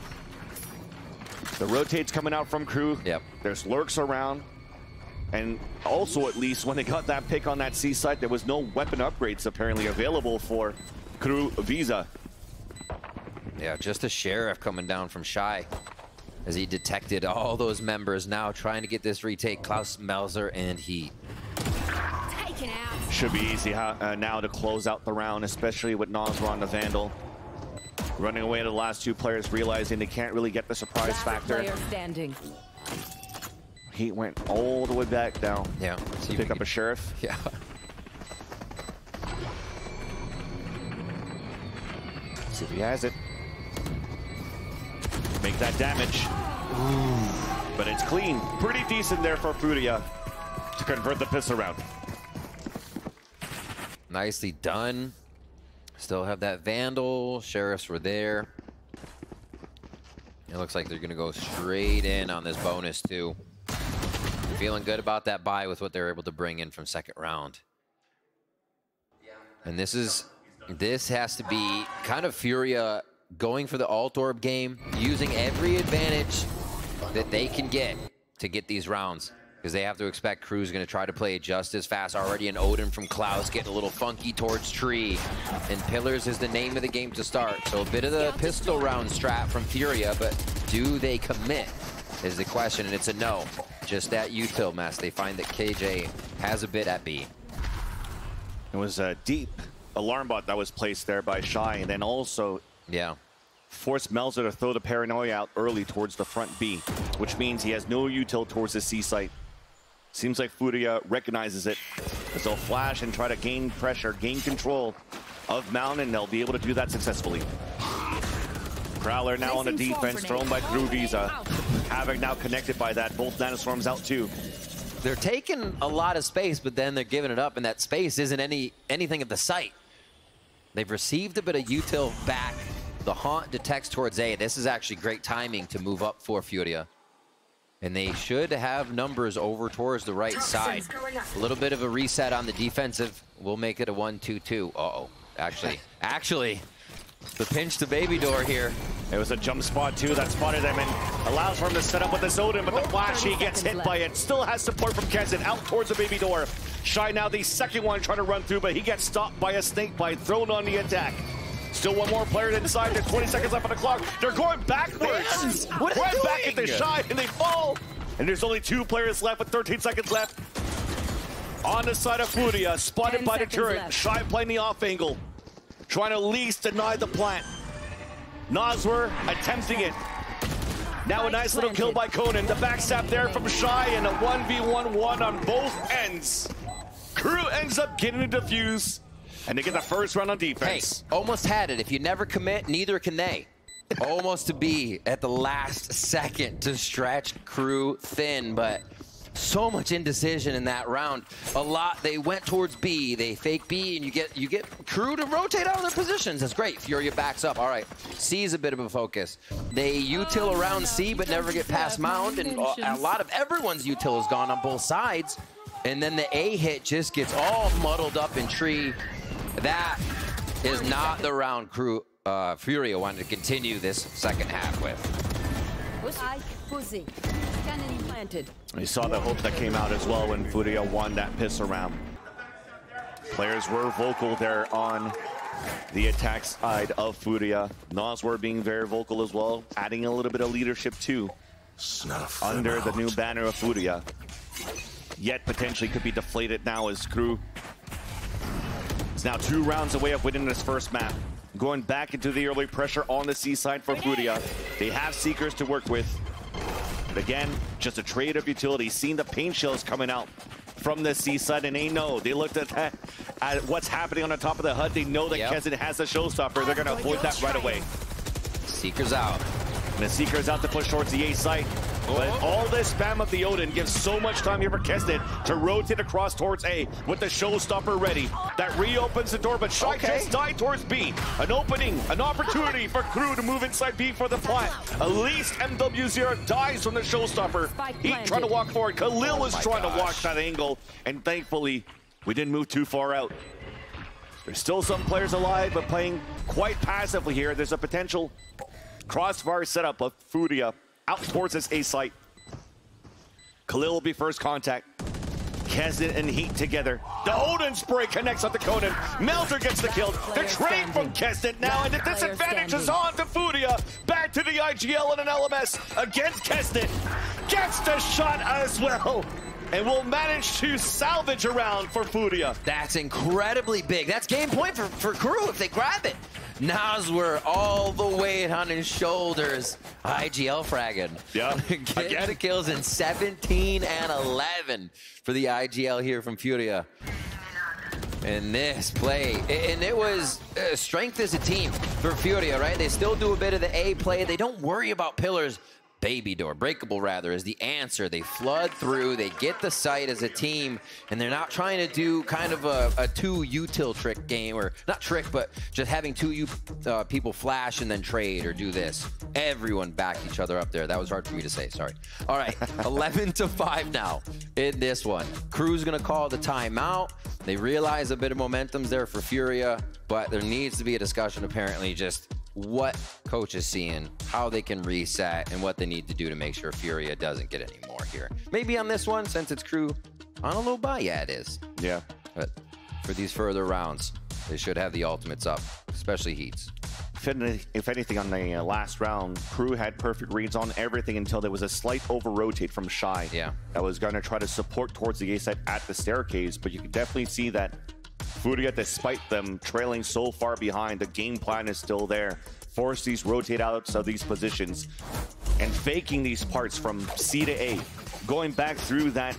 The rotate's coming out from Crew. Yep. There's lurks around. And also, at least, when they got that pick on that C site, there was no weapon upgrades apparently available for Crew Visa. Yeah, just a Sheriff coming down from Shy, as he detected all those members now trying to get this retake. Klaus, Melzer, and Heat. Taken out. Should be easy huh, uh, now to close out the round, especially with Nosron the Vandal running away to the last two players, realizing they can't really get the surprise last factor. Standing. Heat went all the way back down. Yeah. Let's pick up a Sheriff. Yeah. Let's see if he has it. Make that damage. Ooh. But it's clean. Pretty decent there for Furia to convert the pistol round. Nicely done. Still have that Vandal. Sheriffs were there. It looks like they're going to go straight in on this bonus, too. Feeling good about that buy with what they're able to bring in from second round. And this is, this has to be kind of Furia going for the alt orb game, using every advantage that they can get to get these rounds, because they have to expect Crew's going to try to play just as fast. Already an Odin from Klaus, getting a little funky towards Tree, and Pillars is the name of the game to start. So a bit of the pistol round strat from Furia, but do they commit is the question, and it's a no. Just that util mess. They find that K J has a bit at B. It was a deep alarm bot that was placed there by Shy, and then also yeah. forced Melzer to throw the paranoia out early towards the front B, which means he has no util towards the C site. Seems like Furia recognizes it, as they'll flash and try to gain pressure, gain control of Mountain, and they'll be able to do that successfully. Prowler now on the defense, thrown by Crew Visa. Havoc now connected by that. Both Nanostorms out too. They're taking a lot of space, but then they're giving it up, and that space isn't any anything at the site. They've received a bit of util back. The Haunt detects towards A. This is actually great timing to move up for Furia. And they should have numbers over towards the right side. A little bit of a reset on the defensive. We'll make it a one two two. Uh-oh. Actually, actually, the pinch to baby door here. It was a jump spot, too, that spotted him and allows for him to set up with his Odin, but the flash, he gets hit left by it. Still has support from Kenshin out towards the baby door. Shy now, the second one trying to run through, but he gets stopped by a snake bite, thrown on the attack. Still one more player inside. There's twenty seconds left on the clock. They're going backwards. What are they doing? Back at the Shy, and they fall. And there's only two players left with thirteen seconds left. On the side of Furia, spotted by the turret. Left. Shy playing the off angle, trying to at least deny the plant. Noswer attempting it. Now a nice little kill by Conan. The backstab there from Shy and a one v one one on both ends. Crew ends up getting a defuse. And they get the first round on defense. Hey, almost had it. If you never commit, neither can they. Almost to be at the last second to stretch Crew thin, but so much indecision in that round. A lot. They went towards B. They fake B, and you get you get Crew to rotate out of their positions. That's great. Furia backs up. All right. C is a bit of a focus. They util around C, but never get past Mound, and a lot of everyone's util is gone on both sides. And then the A hit just gets all muddled up in tree. That is not the round Crew uh, Furia wanted to continue this second half with. We saw the hope that came out as well when Furia won that piss around. Players were vocal there on the attack side of Furia. Noswer being very vocal as well, adding a little bit of leadership too. Snuff under the new banner of Furia. Yet potentially could be deflated now as Crew. It's now two rounds away of winning this first map. Going back into the early pressure on the C side for Furia. They have Seekers to work with. But again, just a trade of utility. Seeing the paint shells coming out from the C side, and they know. They looked at that, at what's happening on the top of the H U D. They know that yep. Kenshin has a showstopper. They're going to avoid that right away. Seekers out. And the Seekers out to push towards the A site. But all this spam of the Odin gives so much time here for Kenshin to rotate across towards A with the showstopper ready. That reopens the door, but Shy okay. Just died towards B. An opening, an opportunity for Crew to move inside B for the plant. At least M W zero dies from the showstopper. He tried to walk forward. Khalil was oh trying gosh. to watch that angle, and thankfully, we didn't move too far out. There's still some players alive, but playing quite passively here. There's a potential crossfire setup of Furia out towards this A site. Khalil will be first contact. Kenshin and Heat together. The Odin spray connects up to Conan. Melzer gets the kill. The trade from Kenshin now, and the disadvantage is on to Furia. Back to the I G L and an L M S against Kenshin. Gets the shot as well, and will manage to salvage a round for Furia. That's incredibly big. That's game point for, for Crew if they grab it. Noswer all the weight on his shoulders. I G L fragging. Yeah. Getting the kills in seventeen and eleven for the I G L here from Furia. And this play, and it was uh, strength as a team for Furia, right? They still do a bit of the A play. They don't worry about pillars. Baby door, breakable rather, is the answer. They flood through, they get the site as a team, and they're not trying to do kind of a, a two util trick game, or not trick, but just having two you, uh, people flash and then trade or do this. Everyone back each other up there. That was hard for me to say, sorry. All right, eleven to five now in this one. Crew's gonna call the timeout. They realize a bit of momentum's there for Furia, but there needs to be a discussion apparently just what coach is seeing, how they can reset, and what they need to do to make sure Furia doesn't get any more here. Maybe on this one, since it's Crew, I don't know by yeah, it is. Yeah. But for these further rounds, they should have the ultimates up, especially Heats. If anything, on the last round, Crew had perfect reads on everything until there was a slight over-rotate from Shy. Yeah. That was going to try to support towards the A-side at the staircase, but you can definitely see that Furia, despite them trailing so far behind, the game plan is still there. Force these rotate outs of these positions and faking these parts from C to A. Going back through that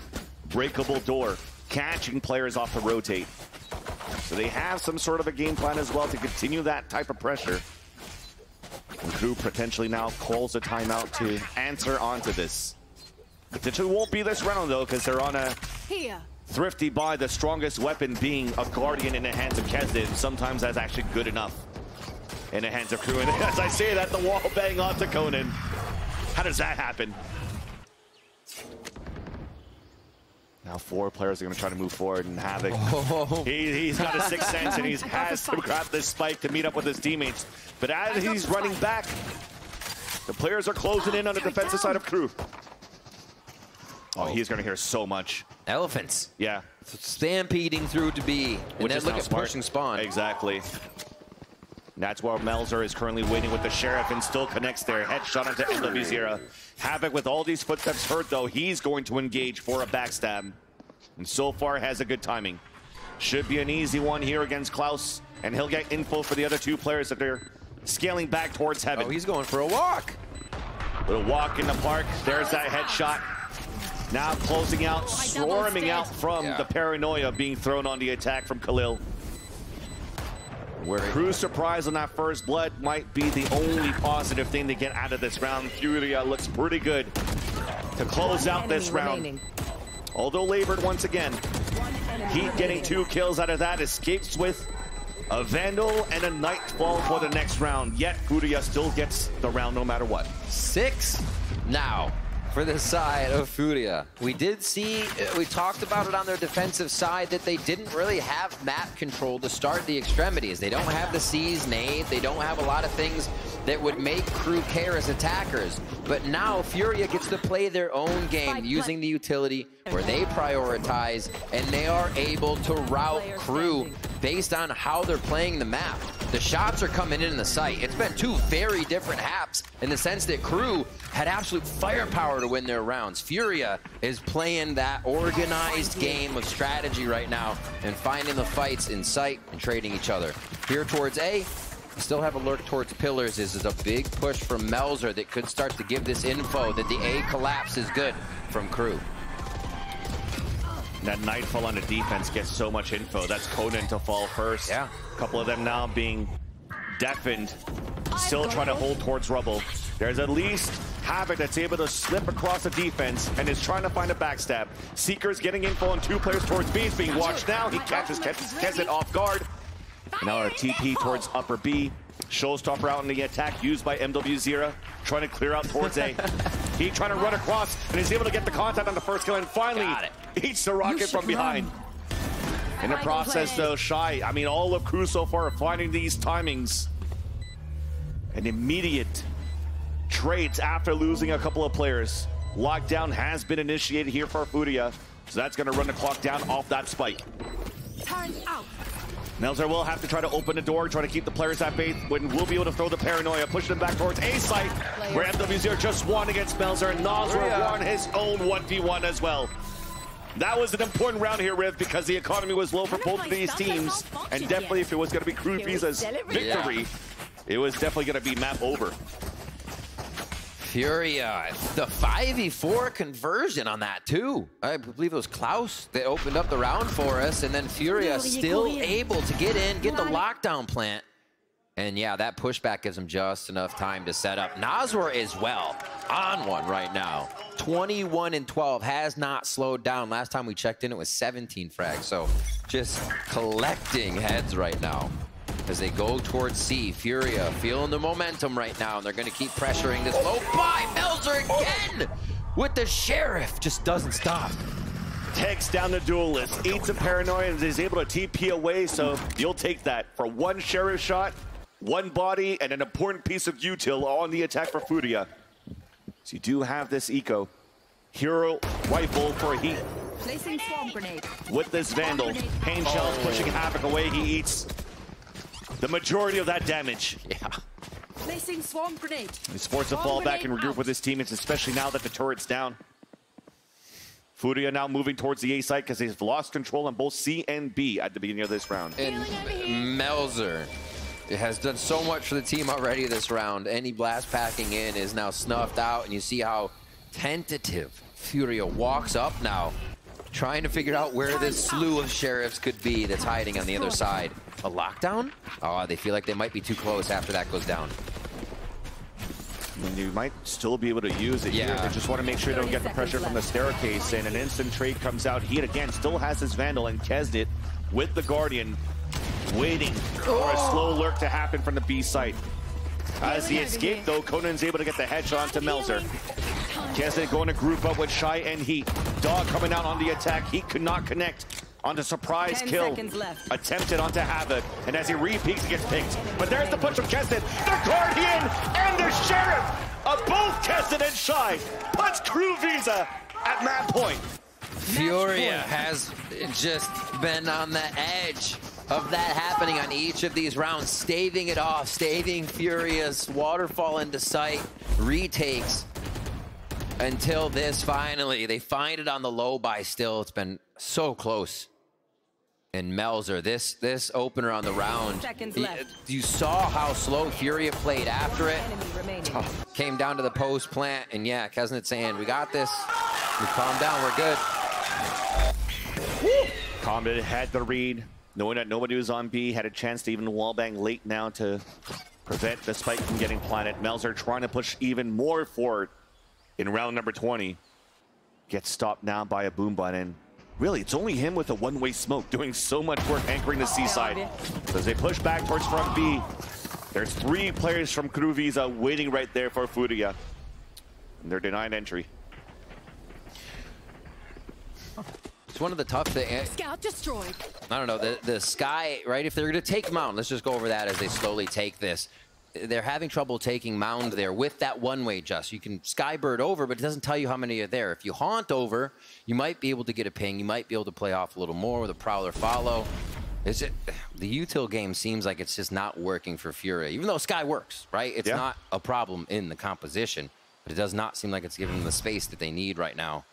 breakable door, catching players off to rotate. So they have some sort of a game plan as well to continue that type of pressure. And Crew potentially now calls a timeout to answer onto this. The two won't be this round though, because they're on a thrifty buy, the strongest weapon being a Guardian in the hands of Kesdiv. Sometimes that's actually good enough in the hands of Crew. And as I say that, the wall bang onto Conan. How does that happen? Now four players are going to try to move forward and Havoc. Oh. He, he's got a sixth sense and he has to grab this spike to meet up with his teammates. But as he's running back, the players are closing in on the defensive side of Crew. Oh, oh, he's going to hear so much. Elephants. Yeah. Stampeding through to B. And then look at pushing spawn. Exactly. And that's where Melzer is currently waiting with the Sheriff and still connects there. Headshot onto N W zero. Havoc with all these footsteps hurt, though. He's going to engage for a backstab. And so far has a good timing. Should be an easy one here against Klaus. And he'll get info for the other two players that they're scaling back towards Heaven. Oh, he's going for a walk. Little walk in the park. There's that headshot. Now closing out, swarming out from yeah. the paranoia being thrown on the attack from Khalil. Where Crew's surprise on that first blood might be the only positive thing to get out of this round. Furia looks pretty good to close out this round. Although labored once again, Heat getting two kills out of that, escapes with a Vandal and a Nightfall for the next round. Yet Furia still gets the round no matter what. Six now for the side of Furia. We did see, we talked about it on their defensive side, that they didn't really have map control to start the extremities. They don't have the C's nade, they don't have a lot of things that would make Crew care as attackers. But now Furia gets to play their own game using the utility where they prioritize, and they are able to route Crew based on how they're playing the map. The shots are coming in the sight. It's been two very different halves in the sense that Crew had absolute firepower to win their rounds. Furia is playing that organized game of strategy right now and finding the fights in sight and trading each other. Here towards A, we still have a lurk towards Pillars. This is a big push from Melzer that could start to give this info that the A collapse is good from Crew. That Nightfall on the defense gets so much info. That's Conan to fall first. Yeah. A couple of them now being deafened. Still trying to hold towards Rubble. There's at least Havoc that's able to slip across the defense and is trying to find a backstab. Seeker's getting info on two players towards B. He's being watched now. He catches Kesset off guard. Now our T P towards upper B. Showstopper out in the attack used by M W zero. Trying to clear out towards A. He trying to run across and is able to get the contact on the first kill and finally eats the rocket from behind. Run. In the process though, Shy, I mean all of Crew so far are finding these timings. An immediate trades after losing a couple of players. Lockdown has been initiated here for Furia, so that's gonna run the clock down off that spike. Turn out. Melzer will have to try to open the door, try to keep the players at bay, when we'll be able to throw the paranoia, push them back towards A site, where M W zero just won against Melzer, and Nasra won his own one v one as well. That was an important round here, Riv, because the economy was low for both of these teams, and definitely if it was going to be Crew Visa's victory, yeah. it was definitely going to be map over. Furia, the five v four conversion on that too. I believe it was Klaus that opened up the round for us, and then Furia still able to get in, get the lockdown plant. And yeah, that pushback gives him just enough time to set up. Nasra is well on one right now. twenty-one and twelve, has not slowed down. Last time we checked in, it was seventeen frags. So just collecting heads right now. As they go towards C, Furia feeling the momentum right now, and they're gonna keep pressuring this low by Melzer again with the Sheriff. Just doesn't stop. Takes down the duelist, eats a paranoia, and is able to T P away, so you'll take that for one Sheriff shot, one body, and an important piece of util on the attack for Furia. So you do have this eco. Hero rifle for Heat. Placing swamp grenade. With this Vandal, Pain Shell's pushing Havoc away, he eats the majority of that damage. Yeah. Placing swarm grenade. He's forced to fall back and regroup out with his teammates, especially now that the turret's down. Furia now moving towards the A site because he's lost control on both C and B at the beginning of this round. And Melzer has done so much for the team already this round. Any blast packing in is now snuffed out, and you see how tentative Furia walks up now, trying to figure out where this slew of Sheriffs could be that's hiding on the other side. A lockdown? Oh, they feel like they might be too close after that goes down. And you might still be able to use it yeah. here. They just want to make sure they don't get the pressure left. From the staircase, and an instant trade comes out. Heat again still has his Vandal, and Kesdit with the Guardian, waiting for a slow lurk to happen from the B site. As he escaped, though, Konan's able to get the headshot to Melzer. Kesdit going to group up with Shy and Heat. Dog coming out on the attack. Heat could not connect onto surprise kill. Attempted onto Havoc. And as he re-peeks, he gets picked. But there's the push from Kesdit. The Guardian and the Sheriff of both Kesdit and Shy puts Crew Visa at map point. Furia has just been on the edge of that happening on each of these rounds, staving it off, staving Furia's waterfall into sight, retakes, until this finally, they find it on the low buy still. It's been so close. And Melzer, this this opener on the round, he, you saw how slow Furia played after it. Oh, came down to the post plant, and yeah, Kesnit's saying, we got this, we calm down, we're good. Woo! Comet had the read. Knowing that nobody was on B, had a chance to even wallbang late now to prevent the spike from getting planted. Melzer trying to push even more forward in round number twenty. Gets stopped now by a boom button. Really, it's only him with a one-way smoke doing so much work anchoring the seaside. So as they push back towards front B, there's three players from Crew Visa waiting right there for Furia. And they're denied entry. It's one of the tough things. Scout destroyed. I don't know, the, the Sky, right? If they're gonna take Mound, let's just go over that as they slowly take this. They're having trouble taking Mound there with that one-way just. You can Skybird over, but it doesn't tell you how many are there. If you Haunt over, you might be able to get a ping. You might be able to play off a little more with a Prowler follow. It's just, the util game seems like it's just not working for Furia, even though Sky works, right? It's yeah. not a problem in the composition, but it does not seem like it's giving them the space that they need right now.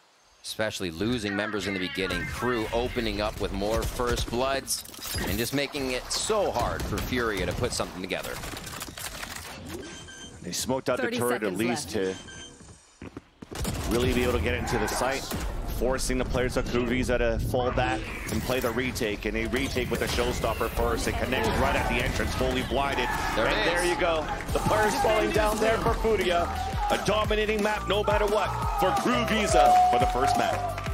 Especially losing members in the beginning. Crew opening up with more First Bloods and just making it so hard for Furia to put something together. They smoked out the turret at least left. to really be able to get into the site, forcing the players of Crew Visa to fall back and play the retake. And they retake with a showstopper first. It connects right at the entrance, fully blinded. There and there you go. The players falling down there for Furia. A dominating map, no matter what, for Crew Visa for the first map.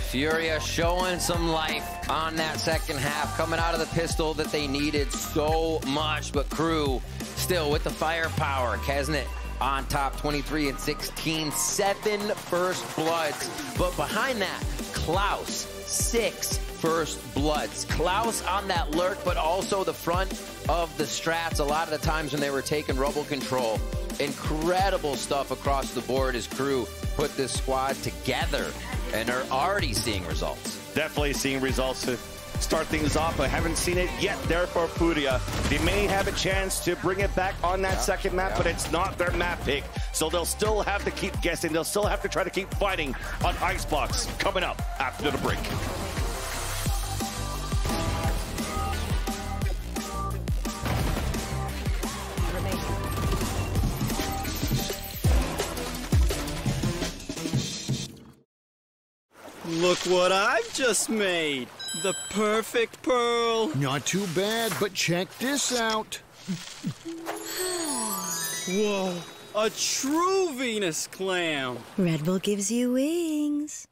Furia showing some life on that second half, coming out of the pistol that they needed so much, but Crew still with the firepower. Kesnit on top, twenty-three and sixteen, seven First Bloods, but behind that, Klaus, six First Bloods. Klaus on that lurk, but also the front of the strats a lot of the times when they were taking rubble control. Incredible stuff across the board as Crew put this squad together and are already seeing results. Definitely seeing results to start things off. I haven't seen it yet there for Furia. They may have a chance to bring it back on that yeah, second map, yeah. but it's not their map pick. So they'll still have to keep guessing. They'll still have to try to keep fighting on Icebox coming up after the break. Look what I've just made! The perfect pearl! Not too bad, but check this out! Whoa! A true Venus clam! Red Bull gives you wings!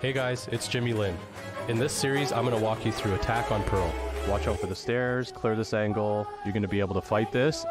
Hey guys, it's Jimmy Lin. In this series, I'm going to walk you through Attack on Pearl. Watch out for the stairs, clear this angle. You're going to be able to fight this.